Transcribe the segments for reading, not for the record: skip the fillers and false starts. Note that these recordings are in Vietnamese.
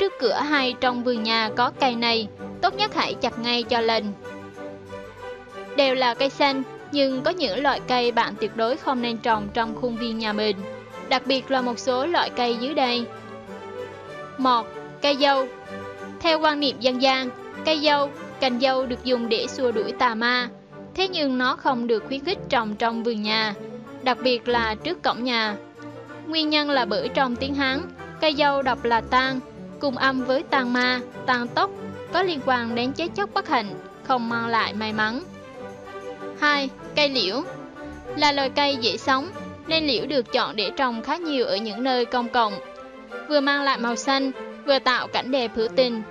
trước cửa hay trong vườn nhà có cây này, tốt nhất hãy chặt ngay cho lành. Đều là cây xanh, nhưng có những loại cây bạn tuyệt đối không nên trồng trong khuôn viên nhà mình, đặc biệt là một số loại cây dưới đây. 1. Cây dâu. Theo quan niệm dân gian, cây dâu, cành dâu được dùng để xua đuổi tà ma, thế nhưng nó không được khuyến khích trồng trong vườn nhà, đặc biệt là trước cổng nhà. Nguyên nhân là bởi trong tiếng Hán, cây dâu đọc là tang, cùng âm với tang ma, tang tốc, có liên quan đến chết chóc bất hạnh, không mang lại may mắn. 2. Cây liễu. Là loài cây dễ sống, nên liễu được chọn để trồng khá nhiều ở những nơi công cộng, vừa mang lại màu xanh, vừa tạo cảnh đẹp hữu tình.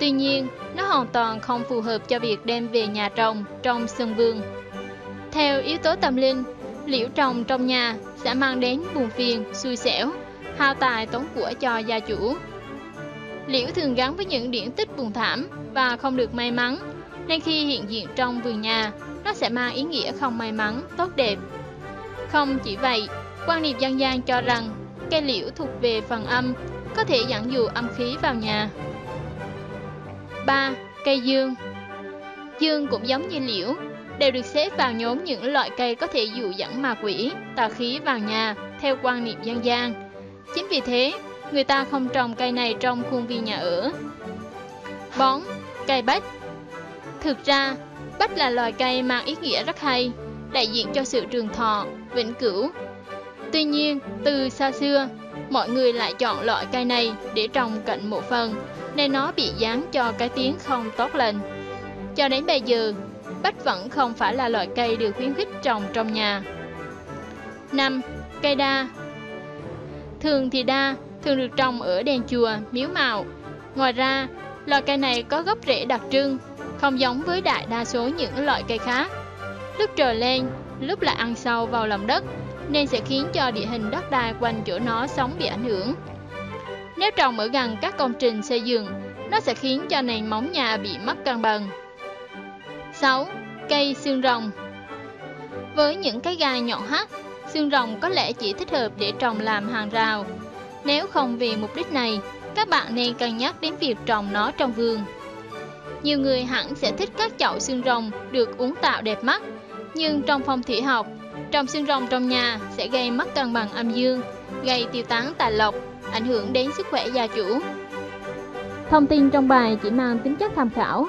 Tuy nhiên, nó hoàn toàn không phù hợp cho việc đem về nhà trồng trong sân vườn. Theo yếu tố tâm linh, liễu trồng trong nhà sẽ mang đến buồn phiền, xui xẻo, hao tài tốn của cho gia chủ. Liễu thường gắn với những điển tích buồn thảm và không được may mắn, nên khi hiện diện trong vườn nhà, nó sẽ mang ý nghĩa không may mắn, tốt đẹp. Không chỉ vậy, quan niệm dân gian cho rằng cây liễu thuộc về phần âm, có thể dẫn dụ âm khí vào nhà. 3. Cây dương. Dương cũng giống như liễu, đều được xếp vào nhóm những loại cây có thể dụ dẫn ma quỷ, tà khí vào nhà theo quan niệm dân gian. Chính vì thế, người ta không trồng cây này trong khuôn viên nhà ở. 4. Cây bách. Thực ra, bách là loài cây mang ý nghĩa rất hay, đại diện cho sự trường thọ, vĩnh cửu. Tuy nhiên, từ xa xưa, mọi người lại chọn loại cây này để trồng cạnh mộ phần, nên nó bị dán cho cái tiếng không tốt lành. Cho đến bây giờ, bách vẫn không phải là loại cây được khuyến khích trồng trong nhà. 5. Cây đa. Thường thì đa thường được trồng ở đền chùa, miếu mạo. Ngoài ra, loài cây này có gốc rễ đặc trưng, không giống với đại đa số những loại cây khác. Lúc trồi lên, lúc lại ăn sâu vào lòng đất, nên sẽ khiến cho địa hình đất đai quanh chỗ nó sống bị ảnh hưởng. Nếu trồng ở gần các công trình xây dựng, nó sẽ khiến cho nền móng nhà bị mất cân bằng. 6. Cây xương rồng. Với những cái gai nhọn hắt, xương rồng có lẽ chỉ thích hợp để trồng làm hàng rào. Nếu không vì mục đích này, các bạn nên cân nhắc đến việc trồng nó trong vườn. Nhiều người hẳn sẽ thích các chậu xương rồng được uốn tạo đẹp mắt, nhưng trong phong thủy học, trồng xương rồng trong nhà sẽ gây mất cân bằng âm dương, gây tiêu tán tài lộc, ảnh hưởng đến sức khỏe gia chủ. Thông tin trong bài chỉ mang tính chất tham khảo.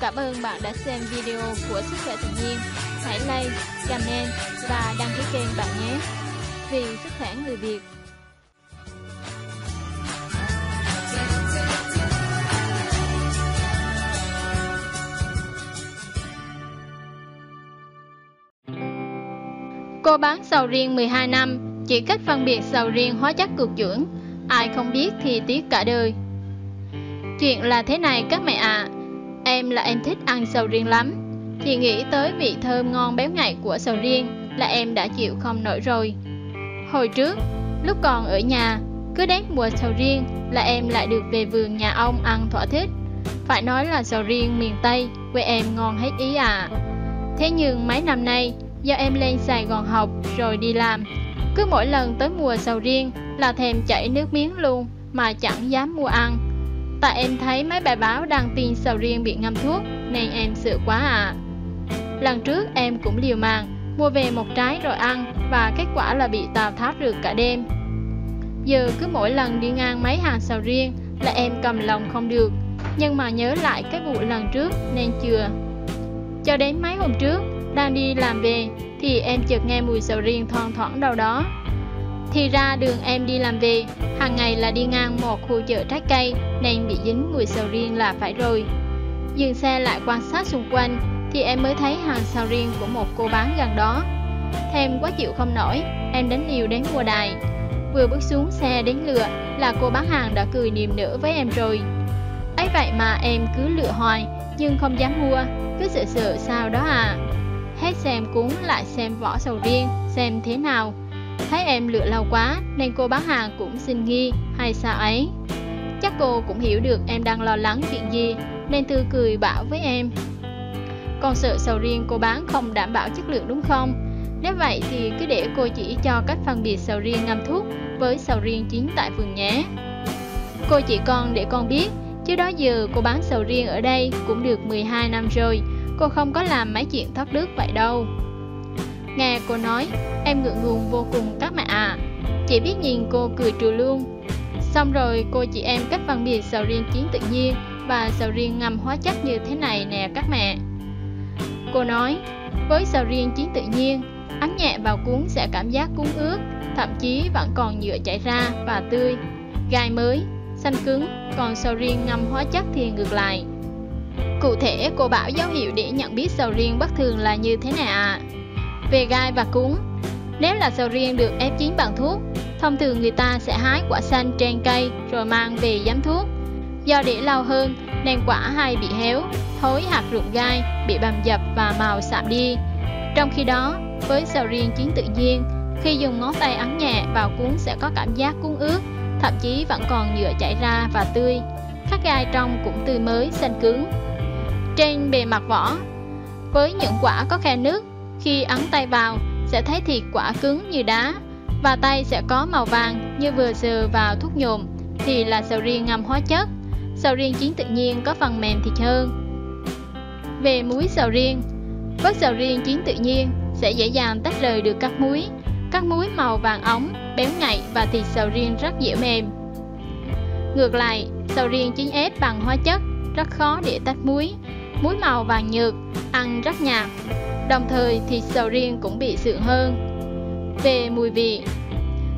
Cảm ơn bạn đã xem video của Sức Khỏe Tự Nhiên. Hãy like, comment và đăng ký kênh bạn nhé. Vì sức khỏe người Việt. Cô bán sầu riêng 12 năm, chỉ cách phân biệt sầu riêng hóa chất cực dưỡng, ai không biết thì tiếc cả đời. Chuyện là thế này các mẹ ạ, em thích ăn sầu riêng lắm. Chị nghĩ tới vị thơm ngon béo ngậy của sầu riêng là em đã chịu không nổi rồi. Hồi trước, lúc còn ở nhà, cứ đến mùa sầu riêng là em lại được về vườn nhà ông ăn thỏa thích. Phải nói là sầu riêng miền Tây quê em ngon hết ý ạ. Thế nhưng mấy năm nay, do em lên Sài Gòn học rồi đi làm, cứ mỗi lần tới mùa sầu riêng là thèm chảy nước miếng luôn mà chẳng dám mua ăn. Tại em thấy mấy bài báo đăng tin sầu riêng bị ngâm thuốc nên em sợ quá ạ. Lần trước em cũng liều mạng mua về một trái rồi ăn, và kết quả là bị tào tháo rượt cả đêm. Giờ cứ mỗi lần đi ngang mấy hàng sầu riêng là em cầm lòng không được, nhưng mà nhớ lại cái vụ lần trước nên chừa. Cho đến mấy hôm trước, đang đi làm về thì em chợt nghe mùi sầu riêng thoang thoảng đâu đó. Thì ra đường em đi làm về hàng ngày là đi ngang một khu chợ trái cây nên bị dính mùi sầu riêng là phải rồi. Dừng xe lại quan sát xung quanh thì em mới thấy hàng sầu riêng của một cô bán gần đó. Thèm quá chịu không nổi, em đánh liều đến mua đài. Vừa bước xuống xe đến lựa là cô bán hàng đã cười niềm nở với em rồi. Ấy vậy mà em cứ lựa hoài nhưng không dám mua, cứ sợ sao đó à. Hết xem cuốn lại xem vỏ sầu riêng xem thế nào. Thấy em lựa lâu quá nên cô bán hàng cũng xin nghi hay sao ấy. Chắc cô cũng hiểu được em đang lo lắng chuyện gì nên tươi cười bảo với em: "Con sợ sầu riêng cô bán không đảm bảo chất lượng đúng không? Nếu vậy thì cứ để cô chỉ cho cách phân biệt sầu riêng ngâm thuốc với sầu riêng chín tại vườn nhé." Cô chỉ con để con biết, chứ đó giờ cô bán sầu riêng ở đây cũng được 12 năm rồi. Cô không có làm mấy chuyện thất đức vậy đâu. Nghe cô nói, em ngượng ngùng vô cùng các mẹ ạ. Chị biết nhìn cô cười trừ luôn. Xong rồi cô chị em cách phân biệt sầu riêng chiến tự nhiên và sầu riêng ngâm hóa chất như thế này nè các mẹ. Cô nói, với sầu riêng chiến tự nhiên, ấn nhẹ vào cuống sẽ cảm giác cuống ướt, thậm chí vẫn còn nhựa chảy ra và tươi, gai mới, xanh cứng, còn sầu riêng ngâm hóa chất thì ngược lại. Cụ thể cô bảo dấu hiệu để nhận biết sầu riêng bất thường là như thế này ạ. Về gai và cuống, nếu là sầu riêng được ép chín bằng thuốc, thông thường người ta sẽ hái quả xanh trên cây rồi mang về giấm thuốc. Do để lâu hơn nên quả hay bị héo, thối hạt rụng gai, bị bầm dập và màu sạm đi. Trong khi đó, với sầu riêng chiến tự nhiên, khi dùng ngón tay ấn nhẹ vào cuống sẽ có cảm giác cuống ướt, thậm chí vẫn còn nhựa chảy ra và tươi. Các gai trong cũng tươi mới, xanh cứng. Trên bề mặt vỏ, với những quả có khe nước, khi ấn tay vào sẽ thấy thịt quả cứng như đá và tay sẽ có màu vàng như vừa sờ vào thuốc nhuộm thì là sầu riêng ngâm hóa chất. Sầu riêng chín tự nhiên có phần mềm thịt hơn. Về múi sầu riêng, với sầu riêng chín tự nhiên sẽ dễ dàng tách rời được các múi. Các múi màu vàng óng, béo ngậy và thịt sầu riêng rất dẻo mềm. Ngược lại, sầu riêng chín ép bằng hóa chất rất khó để tách múi. Múi màu vàng nhợt, ăn rất nhạt. Đồng thời thịt sầu riêng cũng bị sượng hơn. Về mùi vị,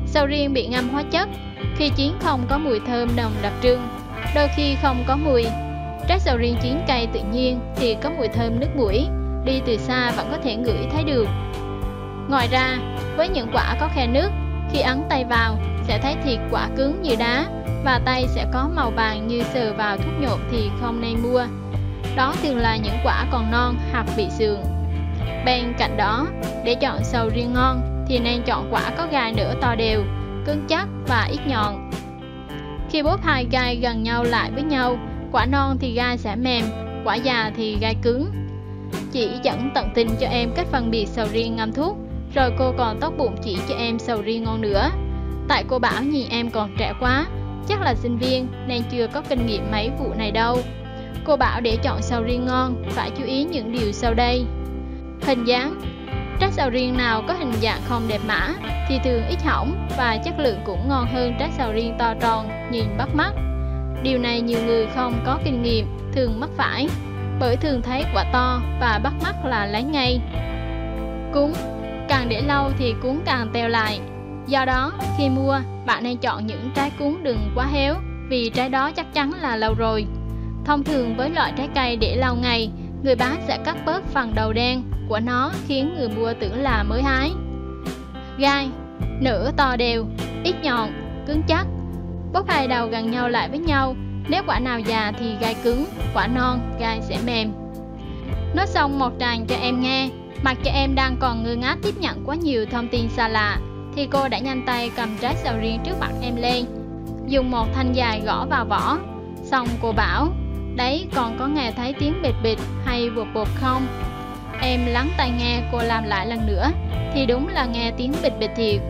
sầu riêng bị ngâm hóa chất khi chín không có mùi thơm nồng đặc trưng, đôi khi không có mùi. Trái sầu riêng chín cây tự nhiên thì có mùi thơm nước mũi, đi từ xa vẫn có thể ngửi thấy được. Ngoài ra, với những quả có khe nước, khi ấn tay vào sẽ thấy thịt quả cứng như đá và tay sẽ có màu vàng như sờ vào thuốc nhộn thì không nên mua. Đó thường là những quả còn non hoặc bị sượng. Bên cạnh đó, để chọn sầu riêng ngon thì nên chọn quả có gai nửa to đều, cứng chắc và ít nhọn. Khi bóp hai gai gần nhau lại với nhau, quả non thì gai sẽ mềm, quả già thì gai cứng. Chị dẫn tận tình cho em cách phân biệt sầu riêng ngâm thuốc, rồi cô còn tốt bụng chỉ cho em sầu riêng ngon nữa. Tại cô bảo nhìn em còn trẻ quá, chắc là sinh viên nên chưa có kinh nghiệm mấy vụ này đâu. Cô bảo để chọn sầu riêng ngon phải chú ý những điều sau đây. Hình dáng, trái sầu riêng nào có hình dạng không đẹp mã thì thường ít hỏng và chất lượng cũng ngon hơn trái sầu riêng to tròn nhìn bắt mắt. Điều này nhiều người không có kinh nghiệm thường mắc phải, bởi thường thấy quả to và bắt mắt là lấy ngay. Cuống, càng để lâu thì cuống càng teo lại. Do đó, khi mua, bạn nên chọn những trái cuống đừng quá héo, vì trái đó chắc chắn là lâu rồi. Thông thường với loại trái cây để lâu ngày, người bán sẽ cắt bớt phần đầu đen của nó khiến người mua tưởng là mới hái. Gai, nửa to đều, ít nhọn, cứng chắc. Bóp hai đầu gần nhau lại với nhau, nếu quả nào già thì gai cứng, quả non, gai sẽ mềm. Nói xong một tràng cho em nghe, mặc cho em đang còn ngơ ngác tiếp nhận quá nhiều thông tin xa lạ, thì cô đã nhanh tay cầm trái sầu riêng trước mặt em lên, dùng một thanh dài gõ vào vỏ. Xong cô bảo, đấy còn có nghe thấy tiếng bệt bệt hay bột bột không? Em lắng tai nghe cô làm lại lần nữa, thì đúng là nghe tiếng bệt bệt thiệt.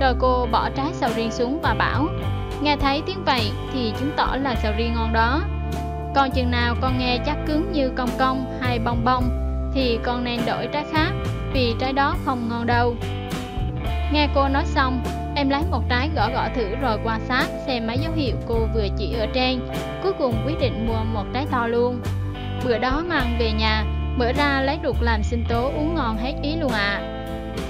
Rồi cô bỏ trái sầu riêng xuống và bảo, nghe thấy tiếng vậy thì chứng tỏ là sầu riêng ngon đó. Còn chừng nào con nghe chắc cứng như cong cong hay bong bong thì con nên đổi trái khác, vì trái đó không ngon đâu. Nghe cô nói xong, em lấy một trái gõ gõ thử rồi quan sát xem mấy dấu hiệu cô vừa chỉ ở trên. Cuối cùng quyết định mua một trái to luôn. Bữa đó mang về nhà, mở ra lấy ruột làm sinh tố uống ngon hết ý luôn ạ.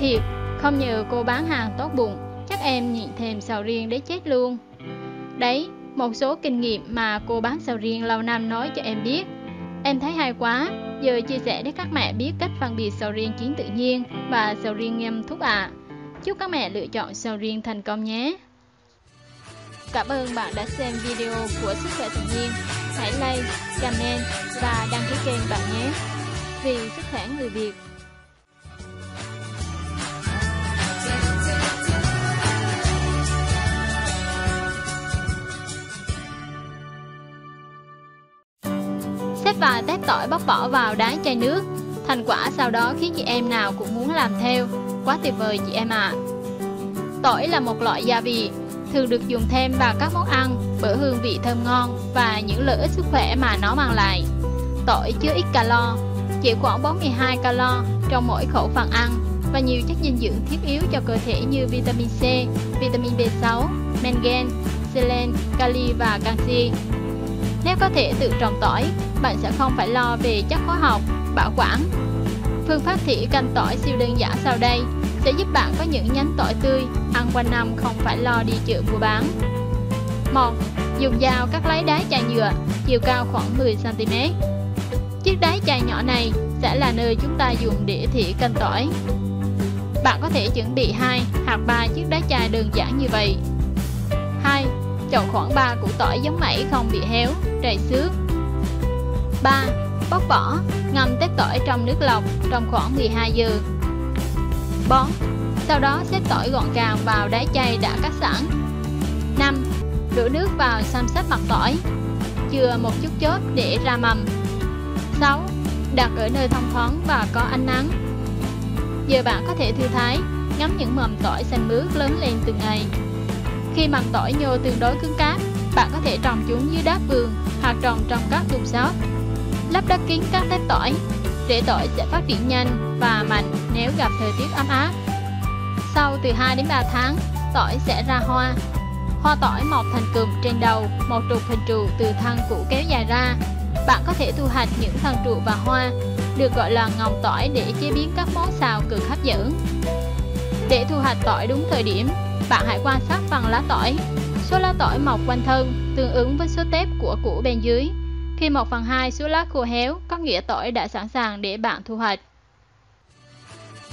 Thiệt, không nhờ cô bán hàng tốt bụng, chắc em nhịn thèm sầu riêng để chết luôn. Đấy, một số kinh nghiệm mà cô bán sầu riêng lâu năm nói cho em biết. Em thấy hay quá, giờ chia sẻ để các mẹ biết cách phân biệt sầu riêng chiến tự nhiên và sầu riêng ngâm thuốc ạ. Chúc các mẹ lựa chọn sầu riêng thành công nhé. Cảm ơn bạn đã xem video của Sức Khỏe Tự Nhiên. Hãy like, comment và đăng ký kênh bạn nhé. Vì sức khỏe người Việt. Xếp vài tép tỏi bóc vỏ vào đáy chai nước. Thành quả sau đó khiến chị em nào cũng muốn làm theo. Quá tuyệt vời chị em ạ. Tỏi là một loại gia vị, thường được dùng thêm vào các món ăn bởi hương vị thơm ngon và những lợi ích sức khỏe mà nó mang lại. Tỏi chứa ít calo, chỉ khoảng 42 calo trong mỗi khẩu phần ăn và nhiều chất dinh dưỡng thiết yếu cho cơ thể như vitamin C, vitamin B6, mangan, selen, kali và canxi. Nếu có thể tự trồng tỏi, bạn sẽ không phải lo về chất hóa học, bảo quản. Phương pháp thỉa canh tỏi siêu đơn giản sau đây sẽ giúp bạn có những nhánh tỏi tươi ăn quanh năm, không phải lo đi chợ mua bán. 1. Dùng dao cắt lấy đáy chai nhựa chiều cao khoảng 10 cm. Chiếc đáy chai nhỏ này sẽ là nơi chúng ta dùng để thỉa canh tỏi. Bạn có thể chuẩn bị 2 hoặc 3 chiếc đáy chai đơn giản như vậy. 2. Chọn khoảng 3 củ tỏi giống mẩy không bị héo, trầy xước. 3. Bóc vỏ, ngâm tép tỏi trong nước lọc trong khoảng 12 giờ. 4. Sau đó xếp tỏi gọn gàng vào đáy chay đã cắt sẵn. 5. Đổ nước vào xăm xắp mặt tỏi, chừa một chút chốt để ra mầm. 6. Đặt ở nơi thông thoáng và có ánh nắng. Giờ bạn có thể thư thái, ngắm những mầm tỏi xanh mướt lớn lên từng ngày. Khi mầm tỏi nhô tương đối cứng cáp, bạn có thể trồng chúng dưới đá vườn hoặc trồng trong các thùng xốp. Lấp đất kín các tép tỏi, rễ tỏi sẽ phát triển nhanh và mạnh nếu gặp thời tiết ấm áp. Sau từ 2 đến 3 tháng, tỏi sẽ ra hoa. Hoa tỏi mọc thành cụm trên đầu, một trục hình trụ từ thân củ kéo dài ra. Bạn có thể thu hoạch những thân trụ và hoa, được gọi là ngòng tỏi, để chế biến các món xào cực hấp dẫn. Để thu hoạch tỏi đúng thời điểm, bạn hãy quan sát phần lá tỏi. Số lá tỏi mọc quanh thân tương ứng với số tép của củ bên dưới. Khi 1/2 số lá khô héo, có nghĩa tỏi đã sẵn sàng để bạn thu hoạch.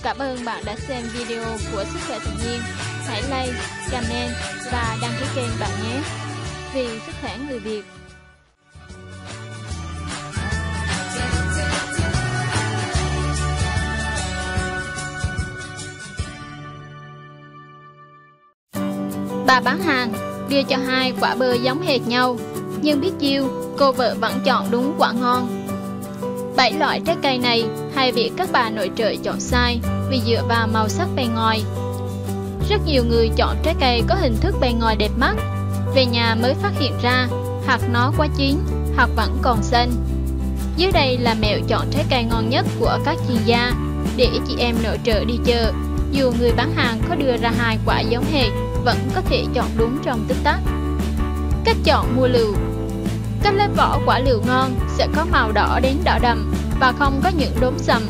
Cảm ơn bạn đã xem video của Sức Khỏe Tự Nhiên. Hãy like, comment và đăng ký kênh bạn nhé. Vì sức khỏe người Việt. Bà bán hàng đưa cho 2 quả bơ giống hệt nhau, nhưng biết chiêu, cô vợ vẫn chọn đúng quả ngon. 7 loại trái cây này hay việc các bà nội trợ chọn sai vì dựa vào màu sắc bề ngoài. Rất nhiều người chọn trái cây có hình thức bề ngoài đẹp mắt, về nhà mới phát hiện ra hoặc nó quá chín hoặc vẫn còn xanh. Dưới đây là mẹo chọn trái cây ngon nhất của các chuyên gia để chị em nội trợ đi chợ. Dù người bán hàng có đưa ra 2 quả giống hệt, vẫn có thể chọn đúng trong tích tắc. Cách chọn mua lựu. Cách lớp vỏ quả lựu ngon sẽ có màu đỏ đến đỏ đậm và không có những đốm sầm.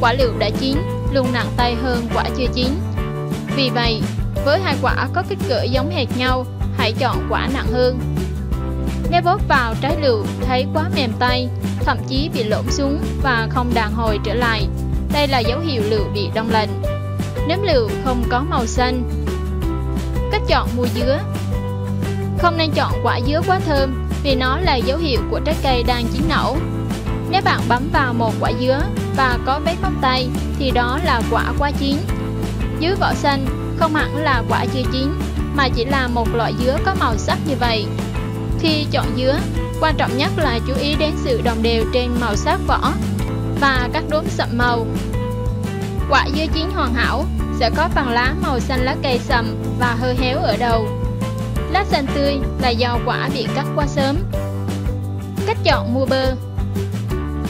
Quả lựu đã chín luôn nặng tay hơn quả chưa chín. Vì vậy, với 2 quả có kích cỡ giống hệt nhau, hãy chọn quả nặng hơn. Nếu bóp vào trái lựu thấy quá mềm tay, thậm chí bị lõm xuống và không đàn hồi trở lại, đây là dấu hiệu lựu bị đông lạnh. Nếm lựu không có màu xanh. Cách chọn mua dứa. Không nên chọn quả dứa quá thơm vì nó là dấu hiệu của trái cây đang chín nẩu. Nếu bạn bấm vào một quả dứa và có vết móng tay thì đó là quả quá chín. Dứa vỏ xanh không hẳn là quả chưa chín mà chỉ là một loại dứa có màu sắc như vậy. Khi chọn dứa, quan trọng nhất là chú ý đến sự đồng đều trên màu sắc vỏ và các đốm sậm màu. Quả dứa chín hoàn hảo sẽ có phần lá màu xanh lá cây sậm và hơi héo ở đầu. Lá xanh tươi là do quả bị cắt quá sớm. Cách chọn mua bơ.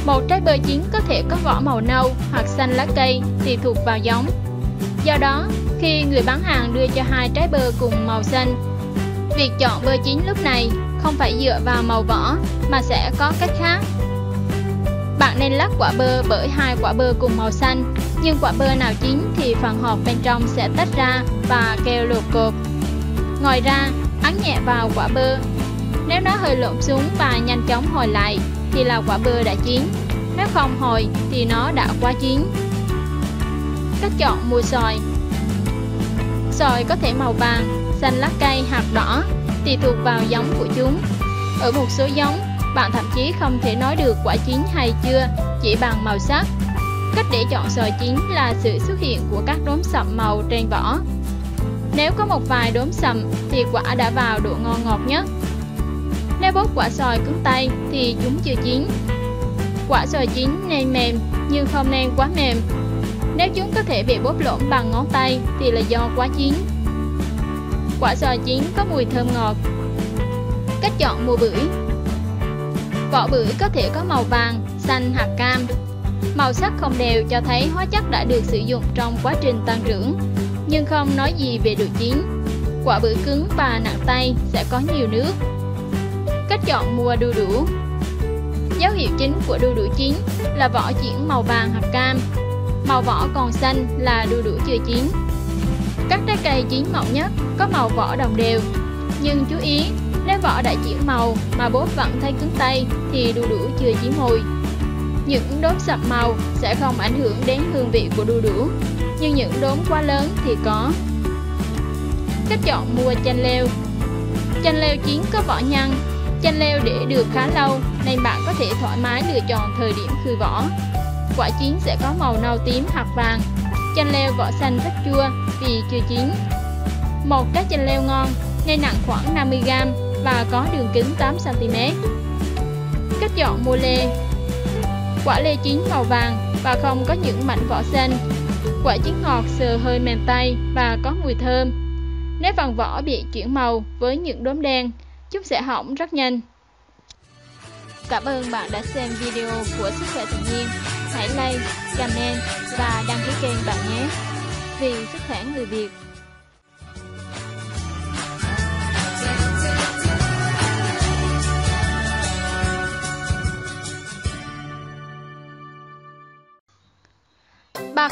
Một trái bơ chín có thể có vỏ màu nâu hoặc xanh lá cây tùy thuộc vào giống. Do đó, khi người bán hàng đưa cho 2 trái bơ cùng màu xanh, việc chọn bơ chín lúc này không phải dựa vào màu vỏ mà sẽ có cách khác. Bạn nên lắc quả bơ bởi 2 quả bơ cùng màu xanh, nhưng quả bơ nào chín thì phần hộp bên trong sẽ tách ra và kêu lột cộp. Ngoài ra, ấn nhẹ vào quả bơ. Nếu nó hơi lõm xuống và nhanh chóng hồi lại thì là quả bơ đã chín. Nếu không hồi thì nó đã quá chín. Cách chọn mua xoài. Xoài có thể màu vàng, xanh lá cây hoặc đỏ, tùy thuộc vào giống của chúng. Ở một số giống, bạn thậm chí không thể nói được quả chín hay chưa chỉ bằng màu sắc. Cách để chọn xoài chín là sự xuất hiện của các đốm sậm màu trên vỏ. Nếu có một vài đốm sậm thì quả đã vào độ ngon ngọt nhất. Nếu bóp quả xoài cứng tay thì chúng chưa chín. Quả xoài chín nên mềm nhưng không nên quá mềm. Nếu chúng có thể bị bóp lõm bằng ngón tay thì là do quá chín. Quả sò chín có mùi thơm ngọt. Cách chọn mua bưởi. Vỏ bưởi có thể có màu vàng, xanh hoặc cam. Màu sắc không đều cho thấy hóa chất đã được sử dụng trong quá trình tăng trưởng, nhưng không nói gì về độ chín. Quả bưởi cứng và nặng tay sẽ có nhiều nước. Cách chọn mua đu đủ. Dấu hiệu chính của đu đủ chín là vỏ chuyển màu vàng hoặc cam. Màu vỏ còn xanh là đu đủ chưa chín. Các trái cây chín mọng nhất có màu vỏ đồng đều. Nhưng chú ý, nếu vỏ đã chuyển màu mà bóp vẫn thấy cứng tay thì đu đủ chưa chín mùi. Những đốm sậm màu sẽ không ảnh hưởng đến hương vị của đu đủ, nhưng những đốm quá lớn thì có. Cách chọn mua chanh leo. Chanh leo chín có vỏ nhăn. Chanh leo để được khá lâu nên bạn có thể thoải mái lựa chọn thời điểm khui vỏ. Quả chín sẽ có màu nâu tím hoặc vàng. Chanh leo vỏ xanh rất chua vì chưa chín. Một trái chanh leo ngon nên nặng khoảng 50g và có đường kính 8cm. Cách chọn mua lê. Quả lê chín màu vàng và không có những mảnh vỏ xanh. Quả chín ngọt, sờ hơi mềm tay và có mùi thơm. Nếu phần vỏ bị chuyển màu với những đốm đen, chúng sẽ hỏng rất nhanh. Cảm ơn bạn đã xem video của Sức Khỏe Tự Nhiên. Hãy like, comment và đăng ký kênh bạn nhé. Vì sức khỏe người Việt.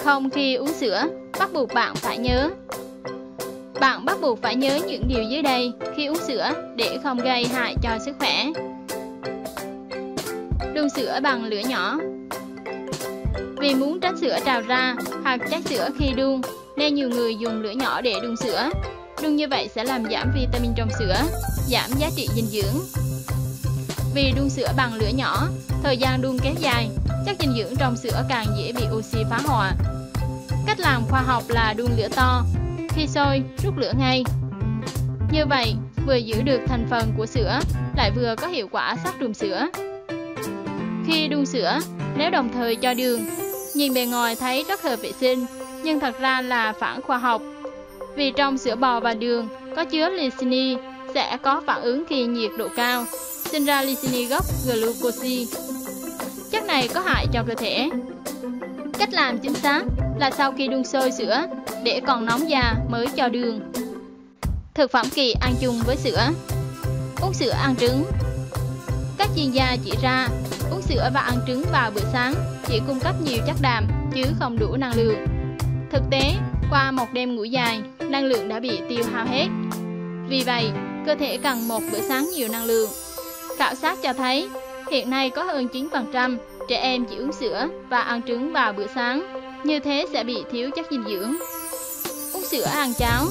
Không khi uống sữa, bắt buộc bạn phải nhớ. Bạn bắt buộc phải nhớ những điều dưới đây khi uống sữa để không gây hại cho sức khỏe. Đun sữa bằng lửa nhỏ. Vì muốn tránh sữa trào ra hoặc trách sữa khi đun, nên nhiều người dùng lửa nhỏ để đun sữa. Đun như vậy sẽ làm giảm vitamin trong sữa, giảm giá trị dinh dưỡng. Vì đun sữa bằng lửa nhỏ, thời gian đun kéo dài, chất dinh dưỡng trong sữa càng dễ bị oxy phá hoại. Cách làm khoa học là đun lửa to, khi sôi, rút lửa ngay. Như vậy, vừa giữ được thành phần của sữa, lại vừa có hiệu quả sát trùng sữa. Khi đun sữa, nếu đồng thời cho đường, nhìn bề ngoài thấy rất hợp vệ sinh, nhưng thật ra là phản khoa học. Vì trong sữa bò và đường có chứa lysine sẽ có phản ứng khi nhiệt độ cao, sinh ra lysine gốc glucose. Chất này có hại cho cơ thể. Cách làm chính xác là sau khi đun sôi sữa, để còn nóng già mới cho đường. Thực phẩm kỳ ăn chung với sữa. Uống sữa ăn trứng. Các chuyên gia chỉ ra, uống sữa và ăn trứng vào bữa sáng chỉ cung cấp nhiều chất đạm chứ không đủ năng lượng. Thực tế, qua một đêm ngủ dài, năng lượng đã bị tiêu hao hết. Vì vậy, cơ thể cần một bữa sáng nhiều năng lượng. Khảo sát cho thấy, hiện nay có hơn 9% trẻ em chỉ uống sữa và ăn trứng vào bữa sáng, như thế sẽ bị thiếu chất dinh dưỡng. Uống sữa ăn cháo.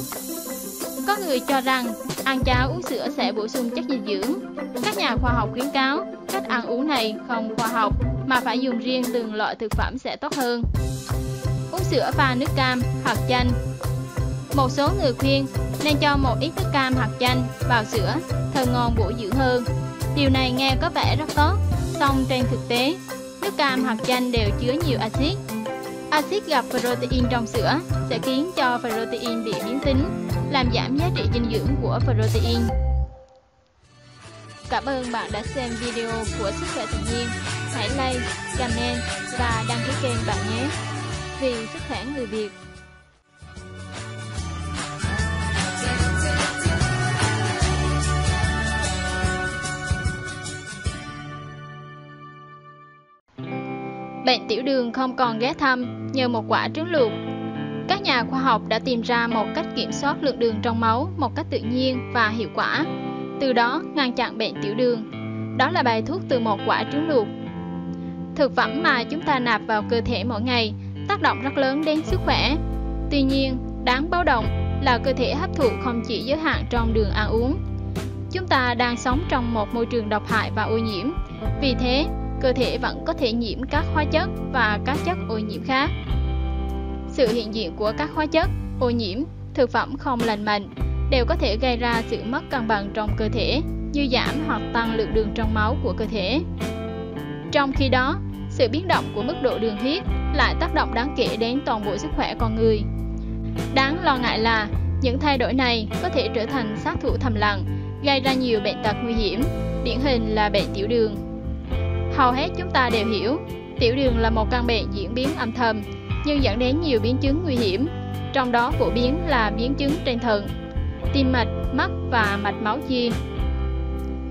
Có người cho rằng ăn cháo uống sữa sẽ bổ sung chất dinh dưỡng. Các nhà khoa học khuyến cáo cách ăn uống này không khoa học mà phải dùng riêng từng loại thực phẩm sẽ tốt hơn. Uống sữa pha nước cam hoặc chanh. Một số người khuyên nên cho một ít nước cam hoặc chanh vào sữa, thơm ngon bổ dưỡng hơn. Điều này nghe có vẻ rất tốt, song trên thực tế, nước cam hoặc chanh đều chứa nhiều axit. Axit gặp protein trong sữa sẽ khiến cho protein bị biến tính, làm giảm giá trị dinh dưỡng của protein. Cảm ơn bạn đã xem video của Sức Khỏe Tự Nhiên. Hãy like, comment và đăng ký kênh bạn nhé. Vì sức khỏe người Việt. Bệnh tiểu đường không còn ghé thăm nhờ một quả trứng luộc. Các nhà khoa học đã tìm ra một cách kiểm soát lượng đường trong máu một cách tự nhiên và hiệu quả, từ đó ngăn chặn bệnh tiểu đường. Đó là bài thuốc từ một quả trứng luộc. Thực phẩm mà chúng ta nạp vào cơ thể mỗi ngày tác động rất lớn đến sức khỏe. Tuy nhiên, đáng báo động là cơ thể hấp thụ không chỉ giới hạn trong đường ăn uống. Chúng ta đang sống trong một môi trường độc hại và ô nhiễm, vì thế cơ thể vẫn có thể nhiễm các hóa chất và các chất ô nhiễm khác. Sự hiện diện của các hóa chất, ô nhiễm, thực phẩm không lành mạnh đều có thể gây ra sự mất cân bằng trong cơ thể, như giảm hoặc tăng lượng đường trong máu của cơ thể. Trong khi đó, sự biến động của mức độ đường huyết lại tác động đáng kể đến toàn bộ sức khỏe con người. Đáng lo ngại là Những thay đổi này có thể trở thành sát thủ thầm lặng, gây ra nhiều bệnh tật nguy hiểm, điển hình là bệnh tiểu đường. Hầu hết chúng ta đều hiểu, tiểu đường là một căn bệnh diễn biến âm thầm, nhưng dẫn đến nhiều biến chứng nguy hiểm, trong đó phổ biến là biến chứng trên thận, tim mạch, mắt và mạch máu chia.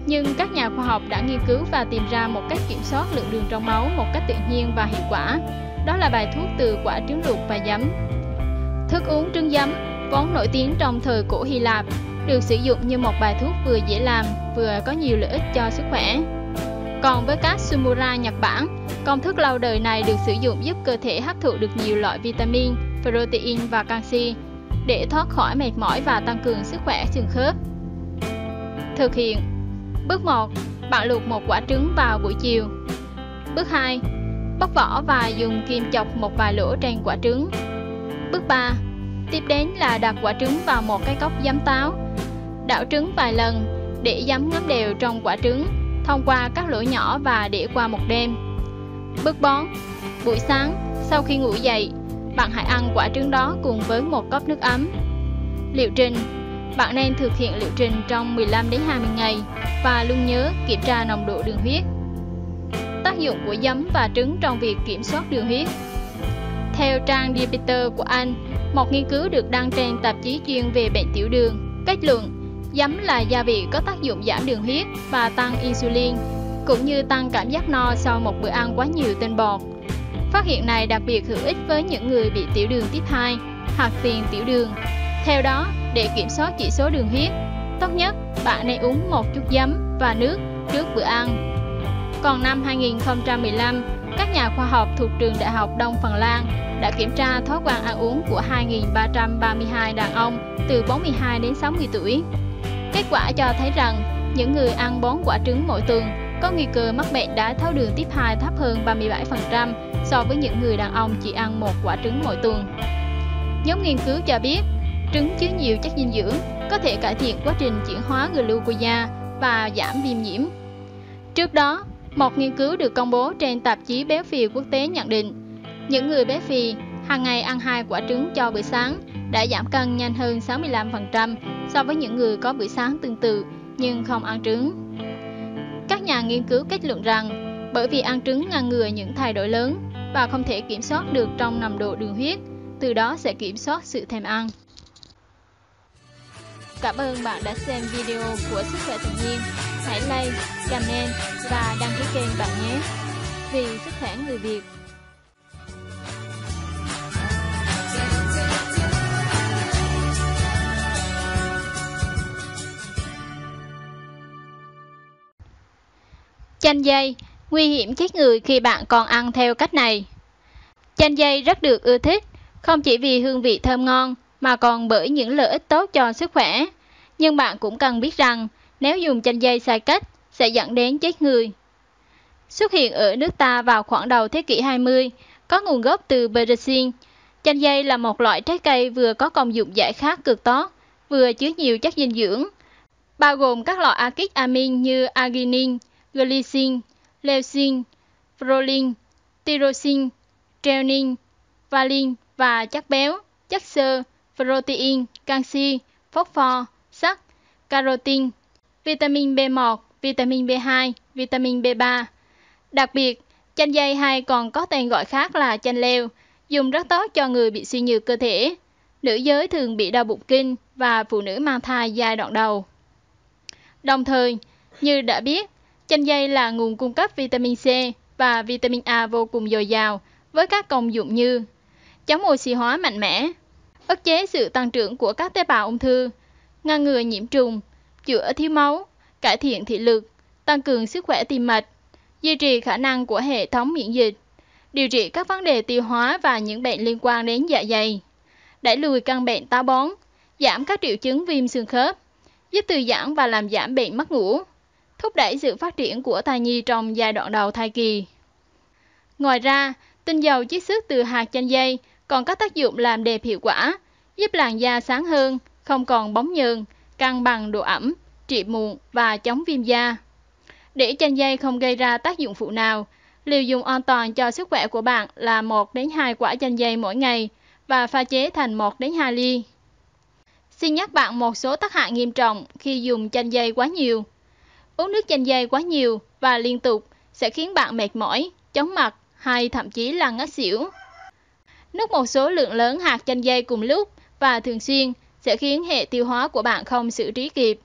Nhưng các nhà khoa học đã nghiên cứu và tìm ra một cách kiểm soát lượng đường trong máu một cách tự nhiên và hiệu quả, đó là bài thuốc từ quả trứng luộc và giấm. Thức uống trứng giấm, vốn nổi tiếng trong thời cổ Hy Lạp, được sử dụng như một bài thuốc vừa dễ làm, vừa có nhiều lợi ích cho sức khỏe. Còn với các Sumura Nhật Bản, công thức lâu đời này được sử dụng giúp cơ thể hấp thụ được nhiều loại vitamin, protein và canxi để thoát khỏi mệt mỏi và tăng cường sức khỏe xương khớp. Thực hiện: Bước 1. Bạn luộc một quả trứng vào buổi chiều. Bước 2. Bóc vỏ và dùng kim chọc một vài lỗ trên quả trứng. Bước 3. Tiếp đến là đặt quả trứng vào một cái cốc giấm táo. Đảo trứng vài lần để giấm ngấm đều trong quả trứng thông qua các lỗ nhỏ và để qua một đêm. Bước 4. Buổi sáng, sau khi ngủ dậy, bạn hãy ăn quả trứng đó cùng với một cốc nước ấm. Liệu trình: bạn nên thực hiện liệu trình trong 15 đến 20 ngày và luôn nhớ kiểm tra nồng độ đường huyết. Tác dụng của giấm và trứng trong việc kiểm soát đường huyết. Theo trang Diabetes của Anh, một nghiên cứu được đăng trên tạp chí chuyên về bệnh tiểu đường, kết luận giấm là gia vị có tác dụng giảm đường huyết và tăng insulin, cũng như tăng cảm giác no sau một bữa ăn quá nhiều tinh bột. Phát hiện này đặc biệt hữu ích với những người bị tiểu đường type 2 hoặc tiền tiểu đường. Theo đó, để kiểm soát chỉ số đường huyết, tốt nhất bạn nên uống một chút giấm và nước trước bữa ăn. Còn năm 2015, các nhà khoa học thuộc trường Đại học Đông Phần Lan đã kiểm tra thói quen ăn uống của 2.332 đàn ông từ 42 đến 60 tuổi. Kết quả cho thấy rằng, những người ăn 4 quả trứng mỗi tuần có nguy cơ mắc bệnh đái tháo đường type 2 thấp hơn 37% so với những người đàn ông chỉ ăn 1 quả trứng mỗi tuần. Nhóm nghiên cứu cho biết, trứng chứa nhiều chất dinh dưỡng có thể cải thiện quá trình chuyển hóa glucosa và giảm viêm nhiễm. Trước đó, một nghiên cứu được công bố trên tạp chí béo phì quốc tế nhận định, những người béo phì hàng ngày ăn 2 quả trứng cho bữa sáng đã giảm cân nhanh hơn 65% so với những người có bữa sáng tương tự nhưng không ăn trứng. Các nhà nghiên cứu kết luận rằng, bởi vì ăn trứng ngăn ngừa những thay đổi lớn và không thể kiểm soát được trong nồng độ đường huyết, từ đó sẽ kiểm soát sự thèm ăn. Cảm ơn bạn đã xem video của Sức Khỏe Tự Nhiên. Hãy like, comment và đăng ký kênh bạn nhé. Vì sức khỏe người Việt. Chanh dây, nguy hiểm chết người khi bạn còn ăn theo cách này. Chanh dây rất được ưa thích, không chỉ vì hương vị thơm ngon mà còn bởi những lợi ích tốt cho sức khỏe. Nhưng bạn cũng cần biết rằng, nếu dùng chanh dây sai cách, sẽ dẫn đến chết người. Xuất hiện ở nước ta vào khoảng đầu thế kỷ 20, có nguồn gốc từ Brazil. Chanh dây là một loại trái cây vừa có công dụng giải khát cực tốt, vừa chứa nhiều chất dinh dưỡng, bao gồm các loại axit amin như arginin, glycine, leucine, proline, tyrosine, treonine, valine và chất béo, chất xơ, protein, canxi, phosphor, sắt, carotin, vitamin B1, vitamin B2, vitamin B3. Đặc biệt, chanh dây hay còn có tên gọi khác là chanh leo, dùng rất tốt cho người bị suy nhược cơ thể, nữ giới thường bị đau bụng kinh và phụ nữ mang thai giai đoạn đầu. Đồng thời, như đã biết, chanh dây là nguồn cung cấp vitamin C và vitamin A vô cùng dồi dào với các công dụng như chống oxy hóa mạnh mẽ, ức chế sự tăng trưởng của các tế bào ung thư, ngăn ngừa nhiễm trùng, chữa thiếu máu, cải thiện thị lực, tăng cường sức khỏe tim mạch, duy trì khả năng của hệ thống miễn dịch, điều trị các vấn đề tiêu hóa và những bệnh liên quan đến dạ dày, đẩy lùi căn bệnh táo bón, giảm các triệu chứng viêm xương khớp, giúp thư giãn và làm giảm bệnh mất ngủ, thúc đẩy sự phát triển của thai nhi trong giai đoạn đầu thai kỳ. Ngoài ra, tinh dầu chiết xuất từ hạt chanh dây còn có tác dụng làm đẹp hiệu quả, giúp làn da sáng hơn, không còn bóng nhờn, cân bằng độ ẩm, trị mụn và chống viêm da. Để chanh dây không gây ra tác dụng phụ nào, liều dùng an toàn cho sức khỏe của bạn là 1 đến 2 quả chanh dây mỗi ngày và pha chế thành 1 đến 2 ly. Xin nhắc bạn một số tác hại nghiêm trọng khi dùng chanh dây quá nhiều. Uống nước chanh dây quá nhiều và liên tục sẽ khiến bạn mệt mỏi, chóng mặt hay thậm chí là ngất xỉu. Nuốt một số lượng lớn hạt chanh dây cùng lúc và thường xuyên sẽ khiến hệ tiêu hóa của bạn không xử trí kịp.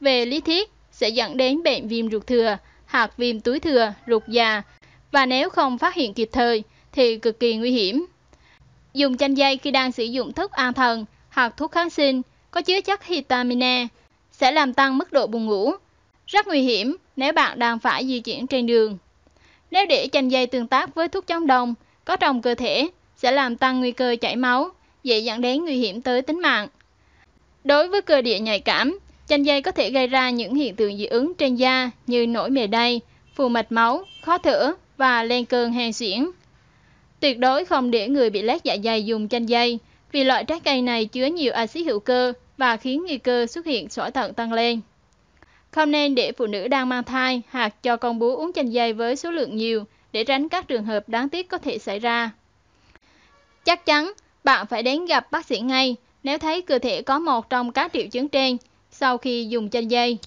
Về lý thuyết sẽ dẫn đến bệnh viêm ruột thừa, hoặc viêm túi thừa, ruột già và nếu không phát hiện kịp thời thì cực kỳ nguy hiểm. Dùng chanh dây khi đang sử dụng thuốc an thần hoặc thuốc kháng sinh có chứa chất vitamin E sẽ làm tăng mức độ buồn ngủ. Rất nguy hiểm nếu bạn đang phải di chuyển trên đường. Nếu để chanh dây tương tác với thuốc chống đông có trong cơ thể sẽ làm tăng nguy cơ chảy máu, dễ dẫn đến nguy hiểm tới tính mạng. Đối với cơ địa nhạy cảm, chanh dây có thể gây ra những hiện tượng dị ứng trên da như nổi mề đay, phù mạch máu, khó thở và lên cơn hen suyễn. Tuyệt đối không để người bị loét dạ dày dùng chanh dây vì loại trái cây này chứa nhiều axit hữu cơ và khiến nguy cơ xuất hiện sỏi thận tăng lên. Không nên để phụ nữ đang mang thai hoặc cho con bú uống chanh dây với số lượng nhiều để tránh các trường hợp đáng tiếc có thể xảy ra. Chắc chắn bạn phải đến gặp bác sĩ ngay nếu thấy cơ thể có một trong các triệu chứng trên sau khi dùng chanh dây.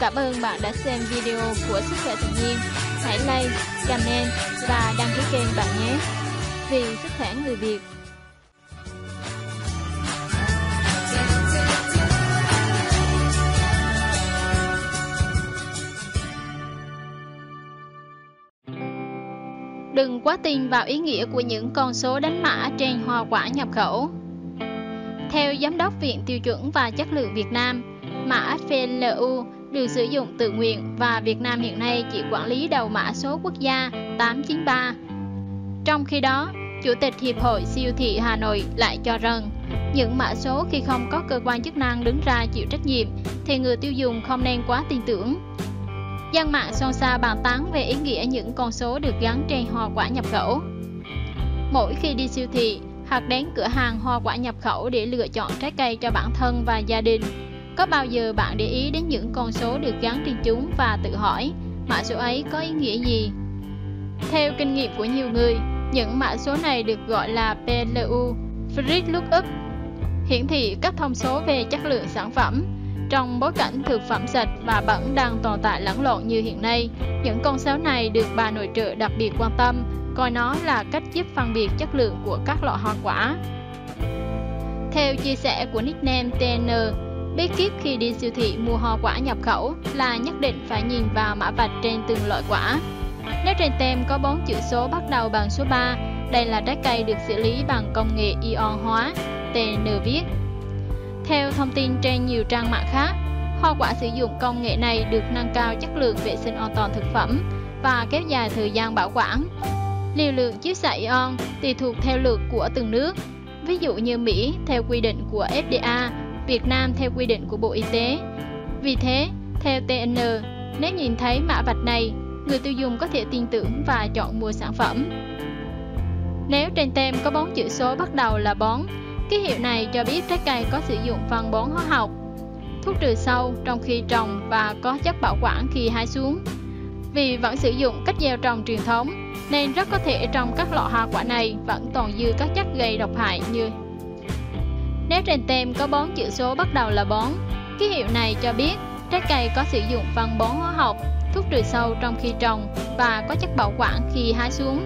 Cảm ơn bạn đã xem video của Sức Khỏe Tự Nhiên. Hãy like, comment và đăng ký kênh bạn nhé. Vì sức khỏe người Việt. Đừng quá tin vào ý nghĩa của những con số đánh mã trên hoa quả nhập khẩu. Theo Giám đốc Viện Tiêu chuẩn và Chất lượng Việt Nam, mã FLU được sử dụng tự nguyện và Việt Nam hiện nay chỉ quản lý đầu mã số quốc gia 893. Trong khi đó, Chủ tịch Hiệp hội Siêu thị Hà Nội lại cho rằng, những mã số khi không có cơ quan chức năng đứng ra chịu trách nhiệm thì người tiêu dùng không nên quá tin tưởng. Dân mạng xôn xao bàn tán về ý nghĩa những con số được gắn trên hoa quả nhập khẩu. Mỗi khi đi siêu thị hoặc đến cửa hàng hoa quả nhập khẩu để lựa chọn trái cây cho bản thân và gia đình, có bao giờ bạn để ý đến những con số được gắn trên chúng và tự hỏi mã số ấy có ý nghĩa gì? Theo kinh nghiệm của nhiều người, những mã số này được gọi là PLU, Price Lookup, hiển thị các thông số về chất lượng sản phẩm. Trong bối cảnh thực phẩm sạch và bẩn đang tồn tại lẫn lộn như hiện nay, những con số này được bà nội trợ đặc biệt quan tâm, coi nó là cách giúp phân biệt chất lượng của các loại hoa quả. Theo chia sẻ của nickname TN, bí kíp khi đi siêu thị mua hoa quả nhập khẩu là nhất định phải nhìn vào mã vạch trên từng loại quả. Nếu trên tem có 4 chữ số bắt đầu bằng số 3, đây là trái cây được xử lý bằng công nghệ ion hóa, TN viết. Theo thông tin trên nhiều trang mạng khác, hoa quả sử dụng công nghệ này được nâng cao chất lượng vệ sinh an toàn thực phẩm và kéo dài thời gian bảo quản. Liều lượng chiết xạ ion tùy thuộc theo lượt của từng nước, ví dụ như Mỹ theo quy định của FDA, Việt Nam theo quy định của Bộ Y tế. Vì thế, theo TN, nếu nhìn thấy mã vạch này, người tiêu dùng có thể tin tưởng và chọn mua sản phẩm. Nếu trên tem có 4 chữ số bắt đầu là bón, ký hiệu này cho biết trái cây có sử dụng phân bón hóa học, thuốc trừ sâu trong khi trồng và có chất bảo quản khi hái xuống. Vì vẫn sử dụng cách gieo trồng truyền thống, nên rất có thể trong các loại hoa quả này vẫn tồn dư các chất gây độc hại như. Nếu trên tem có 4 chữ số bắt đầu là bón, ký hiệu này cho biết trái cây có sử dụng phân bón hóa học, thuốc trừ sâu trong khi trồng và có chất bảo quản khi hái xuống.